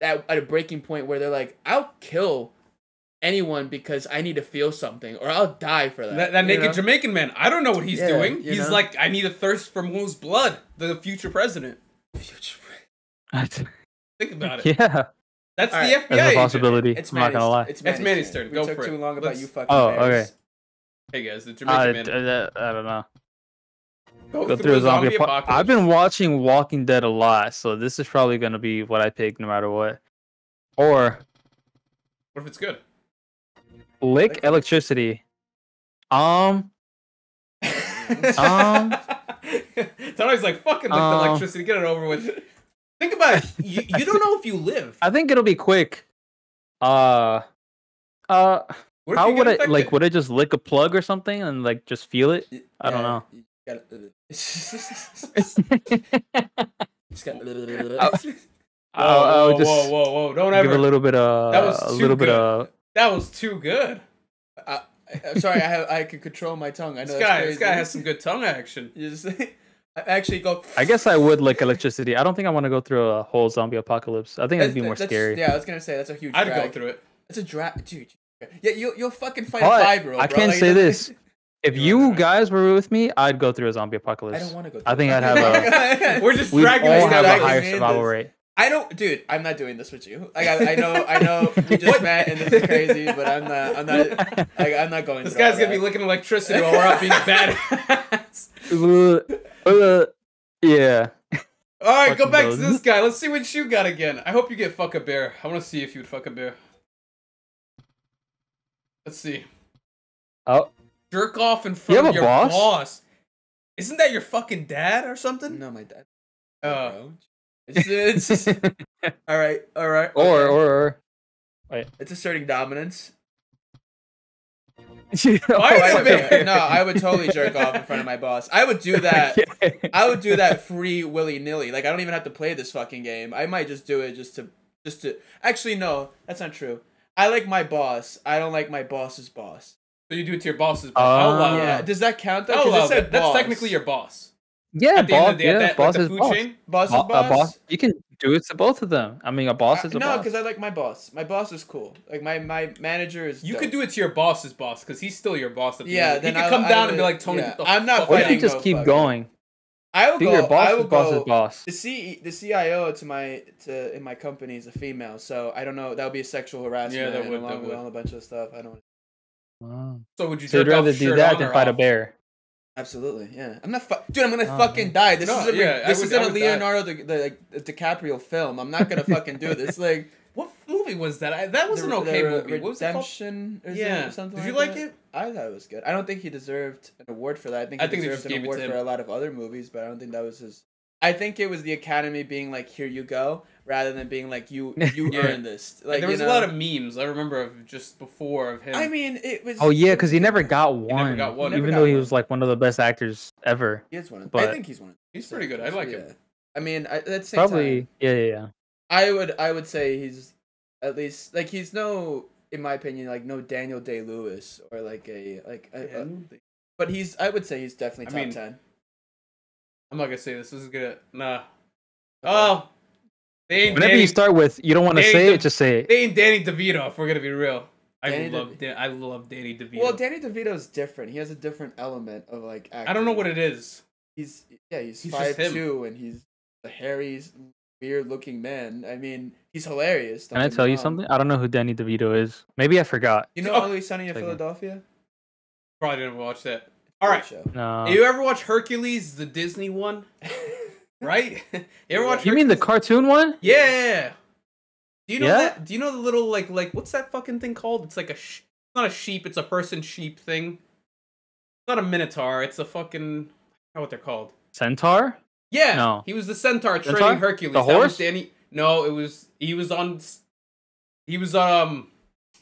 at, at a breaking point where they're like I'll kill anyone because I need to feel something, or I'll die for that. That, that naked know? Jamaican man, I don't know what he's yeah, doing. He's know? like, I need a thirst for Moe's blood. The future president. Future president. Think about it. Yeah, that's All the right. F B I. That's a possibility. It's I'm not gonna lie. It's Manny's, it's Manny's turn. turn. Go we for took it. Too long about Let's... you fucking. Oh, bears. okay. Hey guys, the Jamaican uh, man. Uh, I don't know. Go, Go through, through a zombie, zombie apocalypse. I've been watching Walking Dead a lot, so this is probably gonna be what I pick no matter what. Or what if it's good? Lick electricity. Um. um. Tony's like, fucking lick um, the electricity. Get it over with. Think about it. You, you don't know if you live. I think it'll be quick. Uh. Uh. How would I, like, would I just lick a plug or something and, like, just feel it? Yeah, I don't know. Gotta, just gotta, uh, whoa, whoa, just whoa, whoa, whoa. Don't ever. Give a little bit of. That was too a little good. bit of. That was too good. I, I'm sorry, I have I can control my tongue. I know this guy. This guy has some good tongue action. You just, I actually go. I guess I would like electricity. I don't think I want to go through a whole zombie apocalypse. I think that'd be more scary. Yeah, I was gonna say that's a huge. I'd drag. go through it. It's a drag, dude. Yeah, you you'll fucking fight but a five year old. I can't like, say this. If you guys were with me, I'd go through a zombie apocalypse. I don't want to go. Through I think it. I'd have a. We're just dragging this down. Have a higher survival rate. I don't, dude. I'm not doing this with you. Like, I, I know, I know. We just met, and this is crazy. But I'm not. I'm not. Like, I'm not going. This guy's gonna that. be licking electricity while we're out being badass. Yeah. All right, fucking go back building. to this guy. Let's see what you got again. I hope you get fuck a bear. I want to see if you would fuck a bear. Let's see. Oh. Jerk off in front you of your boss? boss. Isn't that your fucking dad or something? No, my dad. Oh. Uh, it's, it's just, all right, all right. Or, okay. or, or, wait. It's asserting dominance. Why oh, I would, no, I would totally jerk off in front of my boss. I would do that. Okay. I would do that free willy nilly. Like I don't even have to play this fucking game. I might just do it just to, just to. Actually, no, that's not true. I like my boss. I don't like my boss's boss. So you do it to your boss's boss. Oh, wow. Yeah. Does that count though? Oh, wow. That's boss. technically your boss. Yeah, boss. Day, yeah, that, boss like is boss. Chain, boss Bo is boss. boss. You can do it to both of them. I mean, a boss I, is a no, boss. No, because I like my boss. My boss is cool. Like my my manager is. You dope. could do it to your boss's boss because he's still your boss. At the yeah, end. Then he could come I, down I, and be like, Tony, yeah, I'm not. Or you could just no keep fuck. going. I will do go. Your boss's I will boss's go, boss. The C the C I O to my to in my company is a female, so I don't know. That would be a sexual harassment. Yeah, that would. Along that with would. a bunch of stuff. I don't. Wow. So would you? So you'd rather do that than fight a bear. Absolutely, yeah. I'm not, dude. I'm gonna oh, fucking man. die. This no, is a, yeah, this isn't a Leonardo the, the, like, DiCaprio film. I'm not gonna fucking do this. Like, what movie was that? I, that was the, an okay the, movie. Redemption. What was it yeah. Or something Did you like, like it? I thought it was good. I don't think he deserved an award for that. I think he I deserved think an award for a lot of other movies, but I don't think that was his. I think it was the Academy being like, "Here you go," rather than being like, "You you yeah. earned this." Like there was you know, a lot of memes I remember of just before of him. I mean, it was. Oh yeah, because he never got one. He never got one, even though he was like one of the best actors ever. He is one. Of but I think he's one. Of the he's pretty good. I like yeah. him. I mean, I, that's probably time, yeah, yeah, yeah. I would I would say he's at least like he's no, in my opinion, like no Daniel Day-Lewis or like a like. A, a, but he's I would say he's definitely top I mean, ten. I'm not gonna say this. This is gonna nah. Oh, they ain't whenever Danny, you start with, you don't want to say De it. Just say it. They ain't Danny DeVito. If we're gonna be real, I Danny love Dan I love Danny DeVito. Well, Danny DeVito's different. He has a different element of like. Acting. I don't know what it is. He's yeah, he's, he's five two, and he's a hairy, weird-looking man. I mean, he's hilarious. Can I tell you something? I don't know who Danny DeVito is. Maybe I forgot. You know, oh. Always Sunny in Second. Philadelphia. Probably didn't watch that. All right. No. You ever watch Hercules, the Disney one? Right? You ever watch? You Hercules? mean the cartoon one? Yeah. Do you know yeah. that? Do you know the little like like what's that fucking thing called? It's like a sh- it's not a sheep. It's a person sheep thing. It's not a minotaur. It's a fucking I don't know what they're called. Centaur. Yeah. No. He was the centaur, centaur? Training Hercules. The that horse. Was Danny. No, it was he was on. He was um.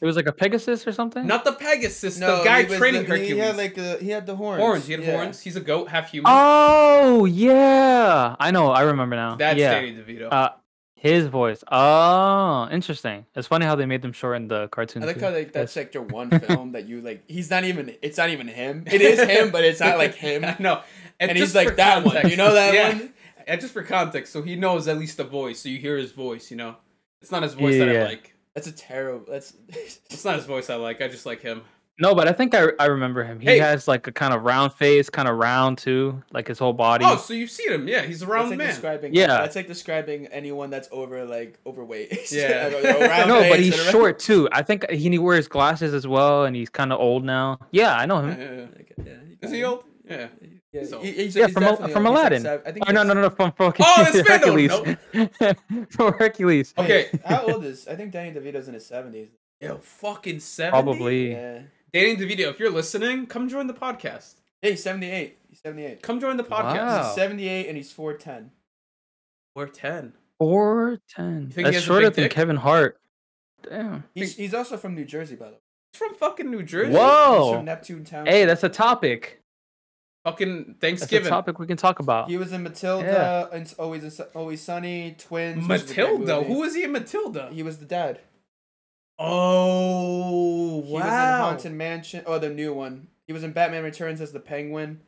It was like a Pegasus or something? Not the Pegasus, no, the guy training the, Hercules. He had, like a, he had the horns. Horns, he had yeah. horns. He's a goat, half human. Oh, yeah. I know, I remember now. That's yeah. Danny DeVito. Uh, his voice. Oh, interesting. It's funny how they made them short in the cartoon. I like too. How like, that's like your one film that you like, he's not even, it's not even him. It is him, but it's not like him. No. And, and he's like, that context. One. You know that yeah. one? And just for context, so he knows at least the voice, so you hear his voice, you know? It's not his voice yeah. that I like. That's a terrible... That's It's not his voice I like. I just like him. No, but I think I I remember him. He hey. has like a kind of round face, kind of round too, like his whole body. Oh, so you've seen him. Yeah, he's a round that's like man. Describing, yeah. That's like describing anyone that's over like overweight. Yeah. like no, but he's short too. I think he wears glasses as well, and he's kind of old now. Yeah, I know him. Yeah, yeah, yeah. Is he old? Yeah. Yeah, he's he, he's, yeah he's from from Aladdin. Like, I think oh, no, no, no, no, from fucking oh, Hercules. Nope. From Hercules. Okay. How old is... I think Danny DeVito's in his seventies. Yo, fucking seventy? Probably. Yeah. Danny DeVito, if you're listening, come join the podcast. Hey, he's seventy-eight. He's seventy-eight. Come join the podcast. Wow. He's seventy-eight and he's four ten. four ten. four ten. That's shorter than dick? Kevin Hart. Damn. He's, he's also from New Jersey, by the way. He's from fucking New Jersey. Whoa. He's from Neptune Town. Hey, that's a topic. Fucking Thanksgiving. That's a topic we can talk about. He was in Matilda, yeah. and Always Always Sunny, Twins. Matilda? Who was he in Matilda? He was the dad. Oh, he wow. He was in Haunted Mansion. Oh, the new one. He was in Batman Returns as the Penguin.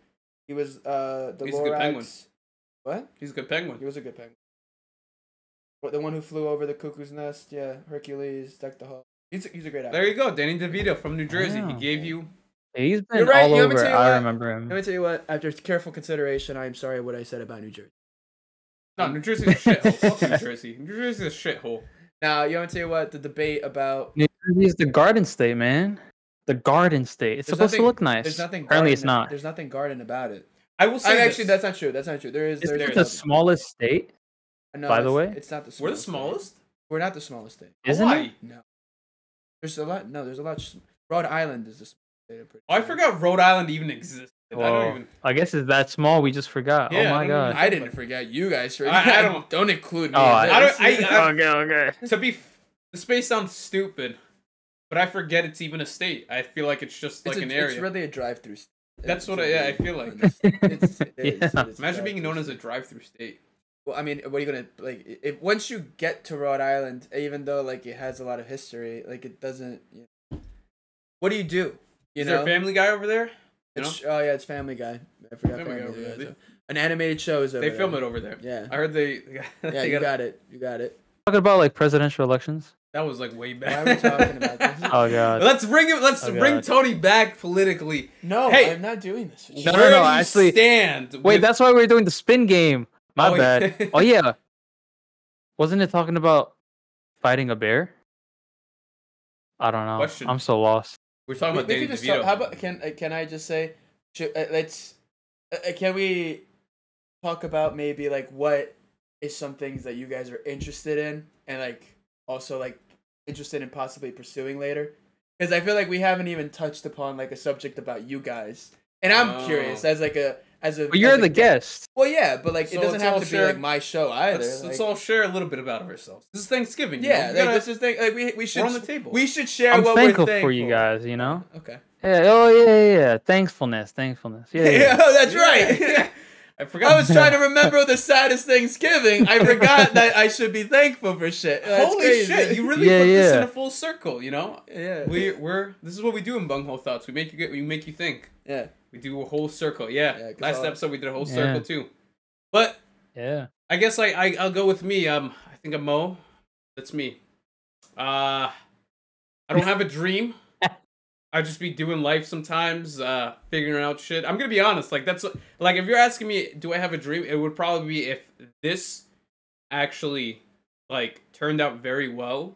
He was uh, the He's Lorax. A good penguin. What? He's a good penguin. He was a good penguin. But the one who flew over the cuckoo's nest. Yeah, Hercules, Deck the Hall. He's a, he's a great actor. There you go. Danny DeVito from New Jersey. Wow. He gave you... He's been right, all over. I what, remember him. Let me tell you what. After careful consideration, I am sorry what I said about New Jersey. No, New Jersey's a shithole. Fuck New Jersey. New Jersey's a shithole. Now, you want to tell you what? The debate about New Jersey is the Garden State, man. The Garden State. It's there's supposed nothing, to look nice. There's nothing. Apparently, it's not. There's nothing garden about it. I will say I, actually, that's not true. That's not true. There is. It's the smallest state. No, by the way, it's not the. Smallest We're the smallest. State. We're not the smallest state. Isn't Hawaii? It? No. There's a lot. No, there's a lot. Rhode Island is the. Smallest. Oh, I forgot Rhode Island even existed. Well, I don't even. I guess it's that small. We just forgot. Yeah, oh my I god! I didn't forget you guys. For I, I don't. Don't include me. Oh, in I don't. I, I, okay, okay. To be, this may sound stupid, but I forget it's even a state. I feel like it's just like it's a, an area. It's really a drive-through state. That's it's what. I, yeah, I feel like. It's, it's, it is, yeah. It's imagine being known as a drive-through state. Well, I mean, what are you gonna like? If once you get to Rhode Island, even though like it has a lot of history, like it doesn't. You know, what do you do? You Is know? There a Family Guy over there? It's, oh, yeah, it's Family Guy. I forgot Family, family Guy over there. They, an animated show is over there. They film there. It over there. Yeah. I heard they... they got, yeah, they you got, got it. You got it. Talking about, like, presidential elections? That was, like, way back. Why are we talking about this? Oh, God. Let's bring him. Let's oh, bring God. Tony back politically. No, hey, I'm not doing this. No, where no, no, do actually, you stand? Wait, with... that's why we were doing the spin game. My oh, bad. Yeah. Oh, yeah. Wasn't it talking about fighting a bear? I don't know. Question. I'm so lost. We're talking we, about Danny DeVito. Talk, how about, can, can I just say, should, uh, let's, uh, can we talk about maybe, like, what is some things that you guys are interested in and, like, also, like, interested in possibly pursuing later? Because I feel like we haven't even touched upon, like, a subject about you guys. And I'm oh. curious as, like, a... As a, well, you're as the a, guest. Well, yeah, but like so it doesn't have to share, be like my show either. Let's, let's like, all share a little bit about ourselves. This is Thanksgiving. You yeah, know? Like, this is thing. Like we we should we're on the table. We should share I'm what thankful we're thankful for you guys. You know. Okay. Yeah. Oh yeah, yeah. yeah. Thankfulness. Thankfulness. Yeah. yeah. yeah oh, that's yeah. right. Yeah. I forgot. I was trying to remember the saddest Thanksgiving. I forgot that I should be thankful for shit. That's Holy crazy. Shit! You really yeah, put yeah. this in a full circle. You know. Yeah. We we're this is what we do in Bunghole Thoughts. We make you get. We make you think. Yeah. We do a whole circle, yeah. yeah Last all... episode we did a whole yeah. circle too, but yeah, I guess I, I I'll go with me. Um, I think I'm Moe. That's me. Uh, I don't have a dream. I just be doing life sometimes, uh, figuring out shit. I'm gonna be honest. Like that's like if you're asking me, do I have a dream? It would probably be if this actually like turned out very well,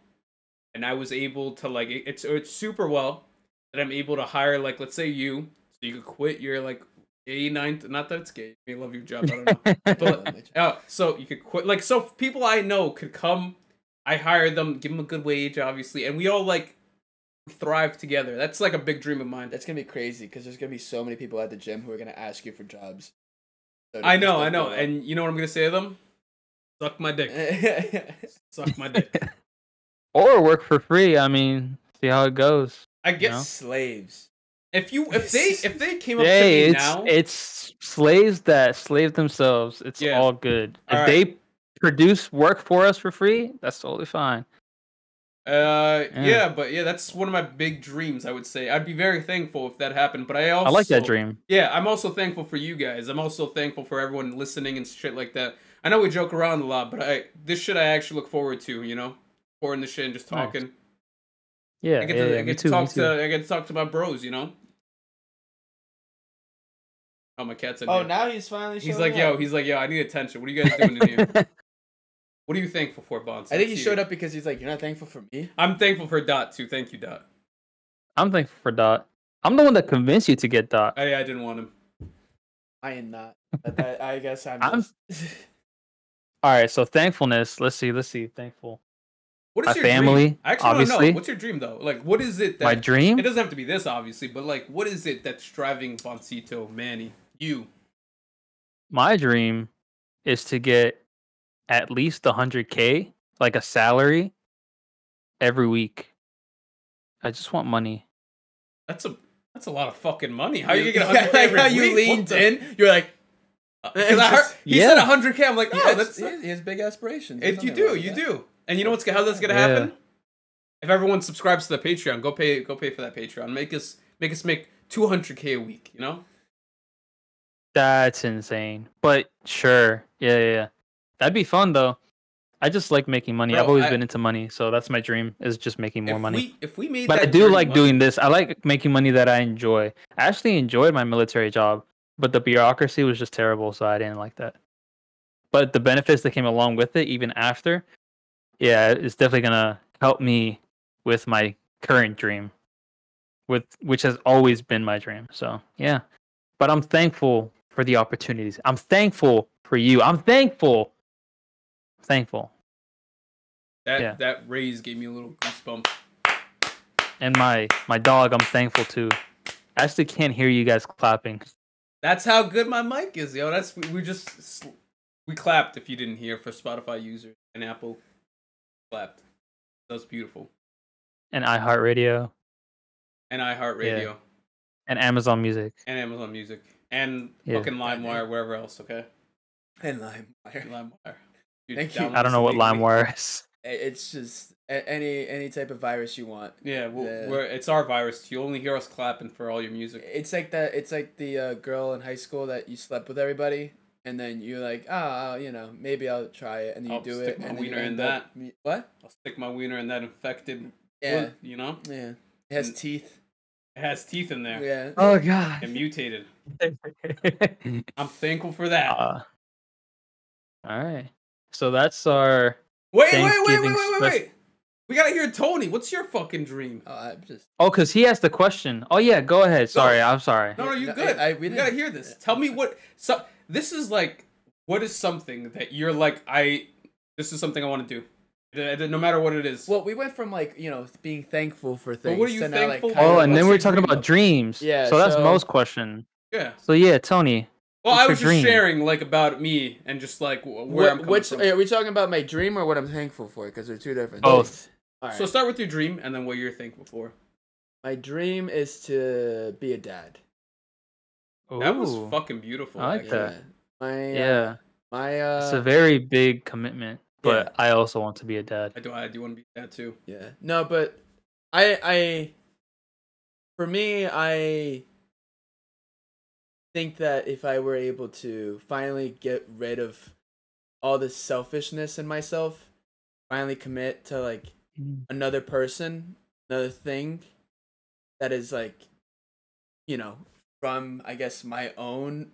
and I was able to like it, it's it's super well that I'm able to hire like let's say you. You could quit your like eighty-ninth. Not that it's gay. You may love your job. I don't know. But, uh, so you could quit. Like so, people I know could come I hire them, give them a good wage, obviously, and we all, like, thrive together. That's, like, a big dream of mine. That's going to be crazy, because there's going to be so many people at the gym who are going to ask you for jobs. So I know, I know, and you know what I'm going to say to them? Suck my dick. Suck my dick. Or work for free, I mean, see how it goes. I guess you know? slaves. If you, if they, if they came up hey, to me it's, now, it's slaves that slave themselves. It's yeah. all good. All if right. they produce work for us for free, that's totally fine. Uh, yeah. yeah, but yeah, that's one of my big dreams. I would say I'd be very thankful if that happened. But I also I like that dream. Yeah, I'm also thankful for you guys. I'm also thankful for everyone listening and shit like that. I know we joke around a lot, but I this shit I actually look forward to. You know, pouring the shit and just talking. Nice. Yeah, I get yeah, to, yeah, I get to too, talk to I get to talk to my bros, you know. Oh, my cat's in here. Oh, now he's finally showing He's like, up. yo, he's like, yo, I need attention. What are you guys doing in here? What are you thankful for, Bonds? I think he showed up because he's like, you're not thankful for me? I'm thankful for Dot, too. Thank you, Dot. I'm thankful for Dot. I'm the one that convinced you to get Dot. I, I didn't want him. I am not. I, I guess I'm... I'm... All right, so thankfulness. Let's see, let's see. Thankful. What is my your family, dream? I actually obviously. don't know. What's your dream, though? Like, what is it that... My dream? It doesn't have to be this, obviously, but, like, what is it that's driving Boncito, Manny? You. My dream is to get at least one hundred K, like a salary, every week. I just want money. That's a that's a lot of fucking money. How are you gonna get one hundred K? How you leaned in? You're like, uh, I heard, he yeah. said one hundred K. I'm like, oh, yeah, that's he has big aspirations. If you do, you that. do. And you know what's how that's gonna happen? Yeah. If everyone subscribes to the Patreon, go pay go pay for that Patreon. Make us make us make two hundred K a week. You know. That's insane. But sure, yeah, yeah, yeah. That'd be fun though. I just like making money. Bro, I've always I, been into money, so that's my dream is just making more if money. We, if we made, but that I do like money. doing this. I like making money that I enjoy. I actually enjoyed my military job, but the bureaucracy was just terrible, so I didn't like that. But the benefits that came along with it, even after. Yeah, it's definitely gonna help me with my current dream, with which has always been my dream. So yeah, but I'm thankful for the opportunities. I'm thankful for you. I'm thankful, thankful. That yeah. that raise gave me a little goosebump. And my my dog, I'm thankful too. I actually can't hear you guys clapping. That's how good my mic is, yo. That's we, we just we clapped if you didn't hear for Spotify users and Apple. That was beautiful. And iHeartRadio. And iHeartRadio. Yeah. And Amazon Music. And Amazon Music. And yeah. fucking LimeWire, wherever else, okay? And LimeWire. LimeWire. Dude, Thank you. I don't know what LimeWire is. It's just any any type of virus you want. Yeah, well, the, we're, it's our virus. You only hear us clapping for all your music. It's like that. It's like the uh, girl in high school that you slept with everybody. And then you're like, ah, oh, you know, maybe I'll try it. And then I'll you do stick it. My and wiener in that. Me- what? I'll stick my wiener in that infected. Yeah. Wood, you know? Yeah. It has and teeth. It has teeth in there. Yeah. Oh, God. It mutated. I'm thankful for that. Uh, all right. So that's our. Wait, wait, wait, wait, wait, wait, wait. Spec- we got to hear Tony. What's your fucking dream? Oh, I'm just. Oh, because he asked the question. Oh, yeah, go ahead. Sorry. No. I'm sorry. No, no, you're no, good. I, I, we we got to hear this. Tell me what. So. This is like, what is something that you're like, I, this is something I want to do, no matter what it is. Well, we went from like, you know, being thankful for things. But what are you to thankful now, like, for? Oh, and then we're talking about dreams. Yeah. So that's so... Mo's question. Yeah. So yeah, Tony. Well, I was just dream? sharing like about me and just like where what, I'm coming which, from. Are we talking about my dream or what I'm thankful for? Because they're two different Both. things. All right. So start with your dream and then what you're thankful for. My dream is to be a dad. That Ooh. was fucking beautiful. I like that. Yeah. My, yeah. Uh, my, uh, it's a very big commitment, but yeah. I also want to be a dad. I do. I do want to be a dad too. Yeah. No, but I, I, for me, I think that if I were able to finally get rid of all this selfishness in myself, finally commit to like another person, another thing that is like, you know, from, I guess, my own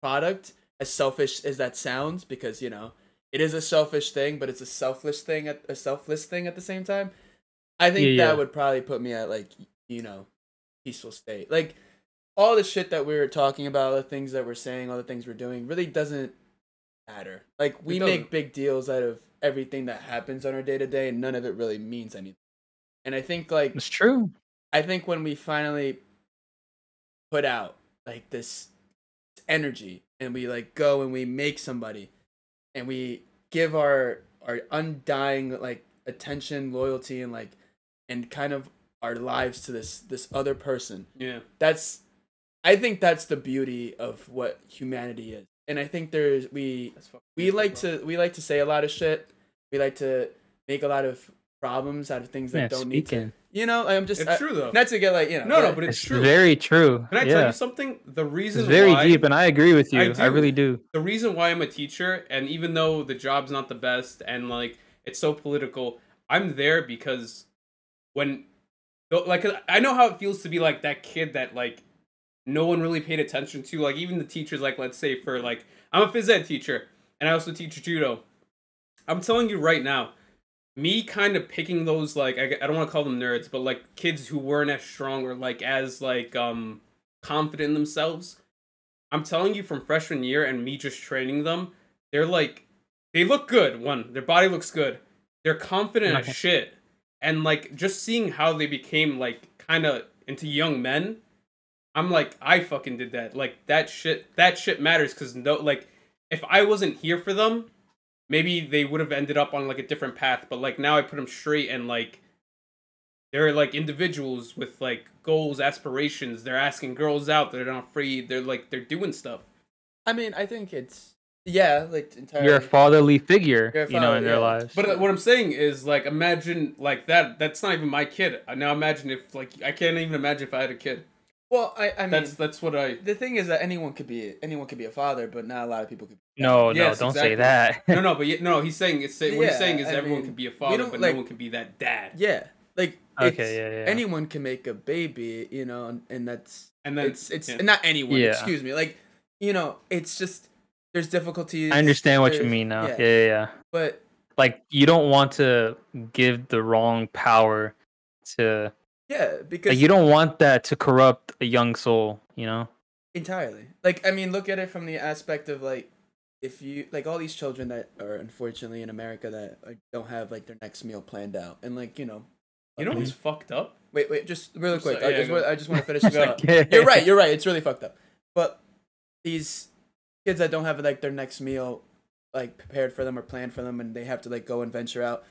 product, as selfish as that sounds, because, you know, it is a selfish thing, but it's a selfless thing at a selfless thing at the same time. I think yeah, that yeah. would probably put me at, like, you know, peaceful state. Like, all the shit that we were talking about, all the things that we're saying, all the things we're doing, really doesn't matter. Like, we make big deals out of everything that happens on our day to day, and none of it really means anything. And I think, like, it's true. I think when we finally put out like this energy, and we like go and we make somebody, and we give our our undying like attention, loyalty, and like and kind of our lives to this this other person. Yeah, that's. I think that's the beauty of what humanity is. And I think there's we we like to we like to say a lot of shit. We like to make a lot of problems out of things that yeah, don't speaking. need to. You know, I'm just. It's I, true though. Not to get like you know. No, yeah. no, but it's, it's true. Very true. Can I yeah. tell you something? The reason it's very why, deep, and I agree with you. I, do, I really do. The reason why I'm a teacher, and even though the job's not the best, and like it's so political, I'm there because when, like, I know how it feels to be like that kid that like. No one really paid attention to, like, even the teachers, like, let's say for, like, I'm a phys ed teacher, and I also teach judo. I'm telling you right now, me kind of picking those, like, I, I don't want to call them nerds, but, like, kids who weren't as strong or, like, as, like, um, confident in themselves, I'm telling you from freshman year and me just training them, they're, like, they look good, one, their body looks good, they're confident as shit, and, like, just seeing how they became, like, kind of into young men, I'm like, I fucking did that. Like, that shit, that shit matters, because, no, like, if I wasn't here for them, maybe they would have ended up on, like, a different path, but, like, now I put them straight, and, like, they're, like, individuals with, like, goals, aspirations, they're asking girls out, they're not afraid, they're, like, they're doing stuff. I mean, I think it's, yeah, like, entirely. You're a fatherly figure, a father, you know, in yeah. their lives. But uh, what I'm saying is, like, imagine, like, that, that's not even my kid. Now imagine if, like, I can't even imagine if I had a kid. Well, I, I mean, that's that's what I. The thing is that anyone could be anyone could be a father, but not a lot of people could. Be no, yes, no, don't exactly. say that. no, no, but yeah, no, he's saying it's what yeah, he's saying is I everyone mean, could be a father, but like, no one can be that dad. Yeah, like okay, yeah, yeah. Anyone can make a baby, you know, and, and that's and then it's it's yeah. not anyone. Yeah. Excuse me, like you know, it's just there's difficulties. I understand what you mean now. Yeah. Yeah, yeah, yeah. But like, you don't want to give the wrong power to. Yeah, because like you don't want that to corrupt a young soul, you know? Entirely. Like, I mean, look at it from the aspect of, like, if you, like, all these children that are, unfortunately, in America that like, don't have, like, their next meal planned out. And, like, you know. You know who's fucked up? Wait, wait, just really quick. So, yeah, I, just, I just want to finish this up. You're right, you're right. It's really fucked up. But these kids that don't have, like, their next meal, like, prepared for them or planned for them, and they have to, like, go and venture out,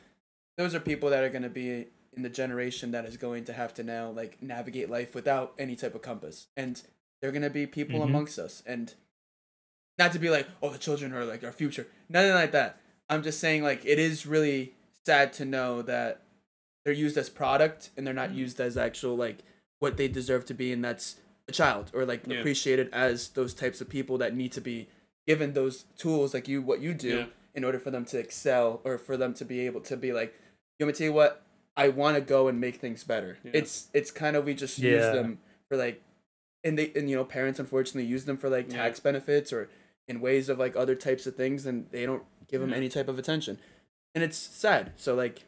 those are people that are going to be in the generation that is going to have to now like navigate life without any type of compass, and they're gonna be people mm-hmm. amongst us. And not to be like, oh, the children are like our future, nothing like that. I'm just saying, like, it is really sad to know that they're used as product and they're not mm-hmm. used as actual like what they deserve to be, and that's a child, or like yeah. appreciated as those types of people that need to be given those tools, like you what you do yeah. in order for them to excel, or for them to be able to be like, you want me to tell you what. I want to go and make things better. Yeah. It's it's kind of we just yeah. use them for like, and they and you know parents unfortunately use them for like yeah. tax benefits or in ways of like other types of things, and they don't give them yeah. any type of attention, and it's sad. So like,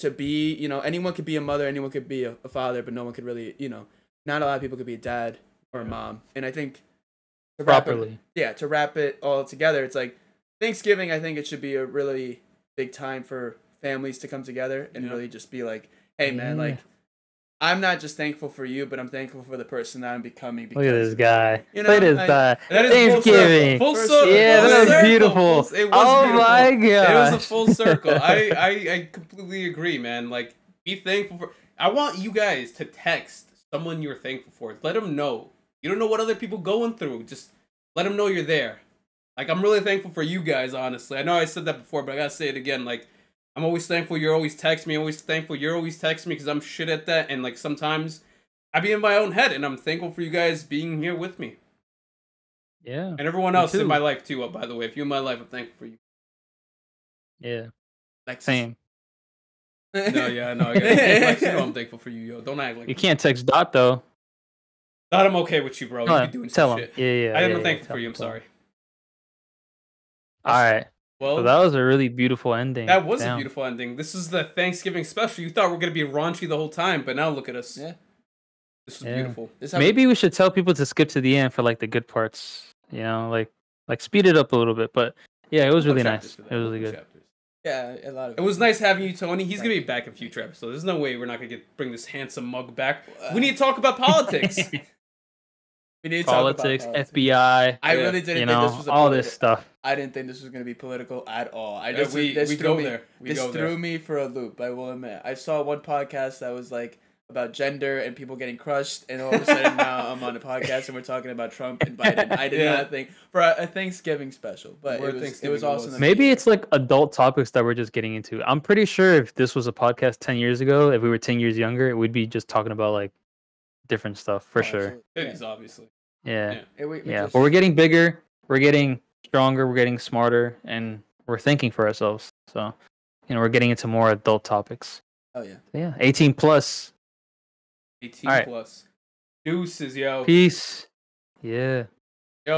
to be you know anyone could be a mother, anyone could be a, a father, but no one could really you know not a lot of people could be a dad or a yeah. mom. And I think to properly, wrap it, yeah, to wrap it all together, it's like Thanksgiving. I think it should be a really big time for families to come together and yeah. really just be like, hey man, like I'm not just thankful for you, but I'm thankful for the person that I'm becoming. Because, look at this guy. You know, look at this guy. That is Thanksgiving. Full circle. Full circle. Yeah, full that was circle. Beautiful. Full, it was oh beautiful. My god, it was a full circle. I, I I completely agree, man. Like, be thankful for. I want you guys to text someone you're thankful for. Let them know. You don't know what other people going through. Just let them know you're there. Like, I'm really thankful for you guys. Honestly, I know I said that before, but I gotta say it again. Like. I'm always thankful you're always texting me. I'm always thankful you're always texting me because I'm shit at that. And, like, sometimes I be in my own head. And I'm thankful for you guys being here with me. Yeah. And everyone else too. In my life, too, oh, by the way. If you're in my life, I'm thankful for you. Yeah. Like, same. No, yeah, no. I got like, you know, I'm thankful for you, yo. Don't act like You me. Can't text Dot, though. Dot, I'm okay with you, bro. No, you be doing tell some him. Shit. Yeah, yeah, I am yeah, yeah, thankful yeah, for you. I'm sorry. All right. Well, so that was a really beautiful ending. That was Damn. a beautiful ending. This is the Thanksgiving special. You thought we we're gonna be raunchy the whole time, but now look at us. Yeah, this is yeah. beautiful. This Maybe we-, we should tell people to skip to the end for like the good parts. You know, like like speed it up a little bit. But yeah, it was really nice. It was really good. Chapters. Yeah, a lot of it. It was nice having you, Tony. He's right. Going to be back in future episodes. There's no way we're not going to get bring this handsome mug back. Uh, we need to talk about politics. we need to politics, talk about politics, F B I. I yeah. really didn't you think know, this was a all this stuff. I didn't think this was going to be political at all. I just yeah, we, this we threw go me, there. We this go threw there. me for a loop. I will admit. I saw one podcast that was like about gender and people getting crushed, and all of a sudden now I'm on a podcast and we're talking about Trump and Biden. I did yeah. not think for a Thanksgiving special, but it was, it was awesome. Maybe it's like adult topics that we're just getting into. I'm pretty sure if this was a podcast ten years ago, if we were ten years younger, we'd be just talking about like different stuff for oh, sure. It is obviously. Yeah. Yeah. It, we, we yeah. Just... But we're getting bigger, we're getting stronger, we're getting smarter, and we're thinking for ourselves. So, you know, we're getting into more adult topics. Oh yeah. So, yeah. eighteen plus. eighteen All right. plus. Deuces, yo. Peace. Yeah.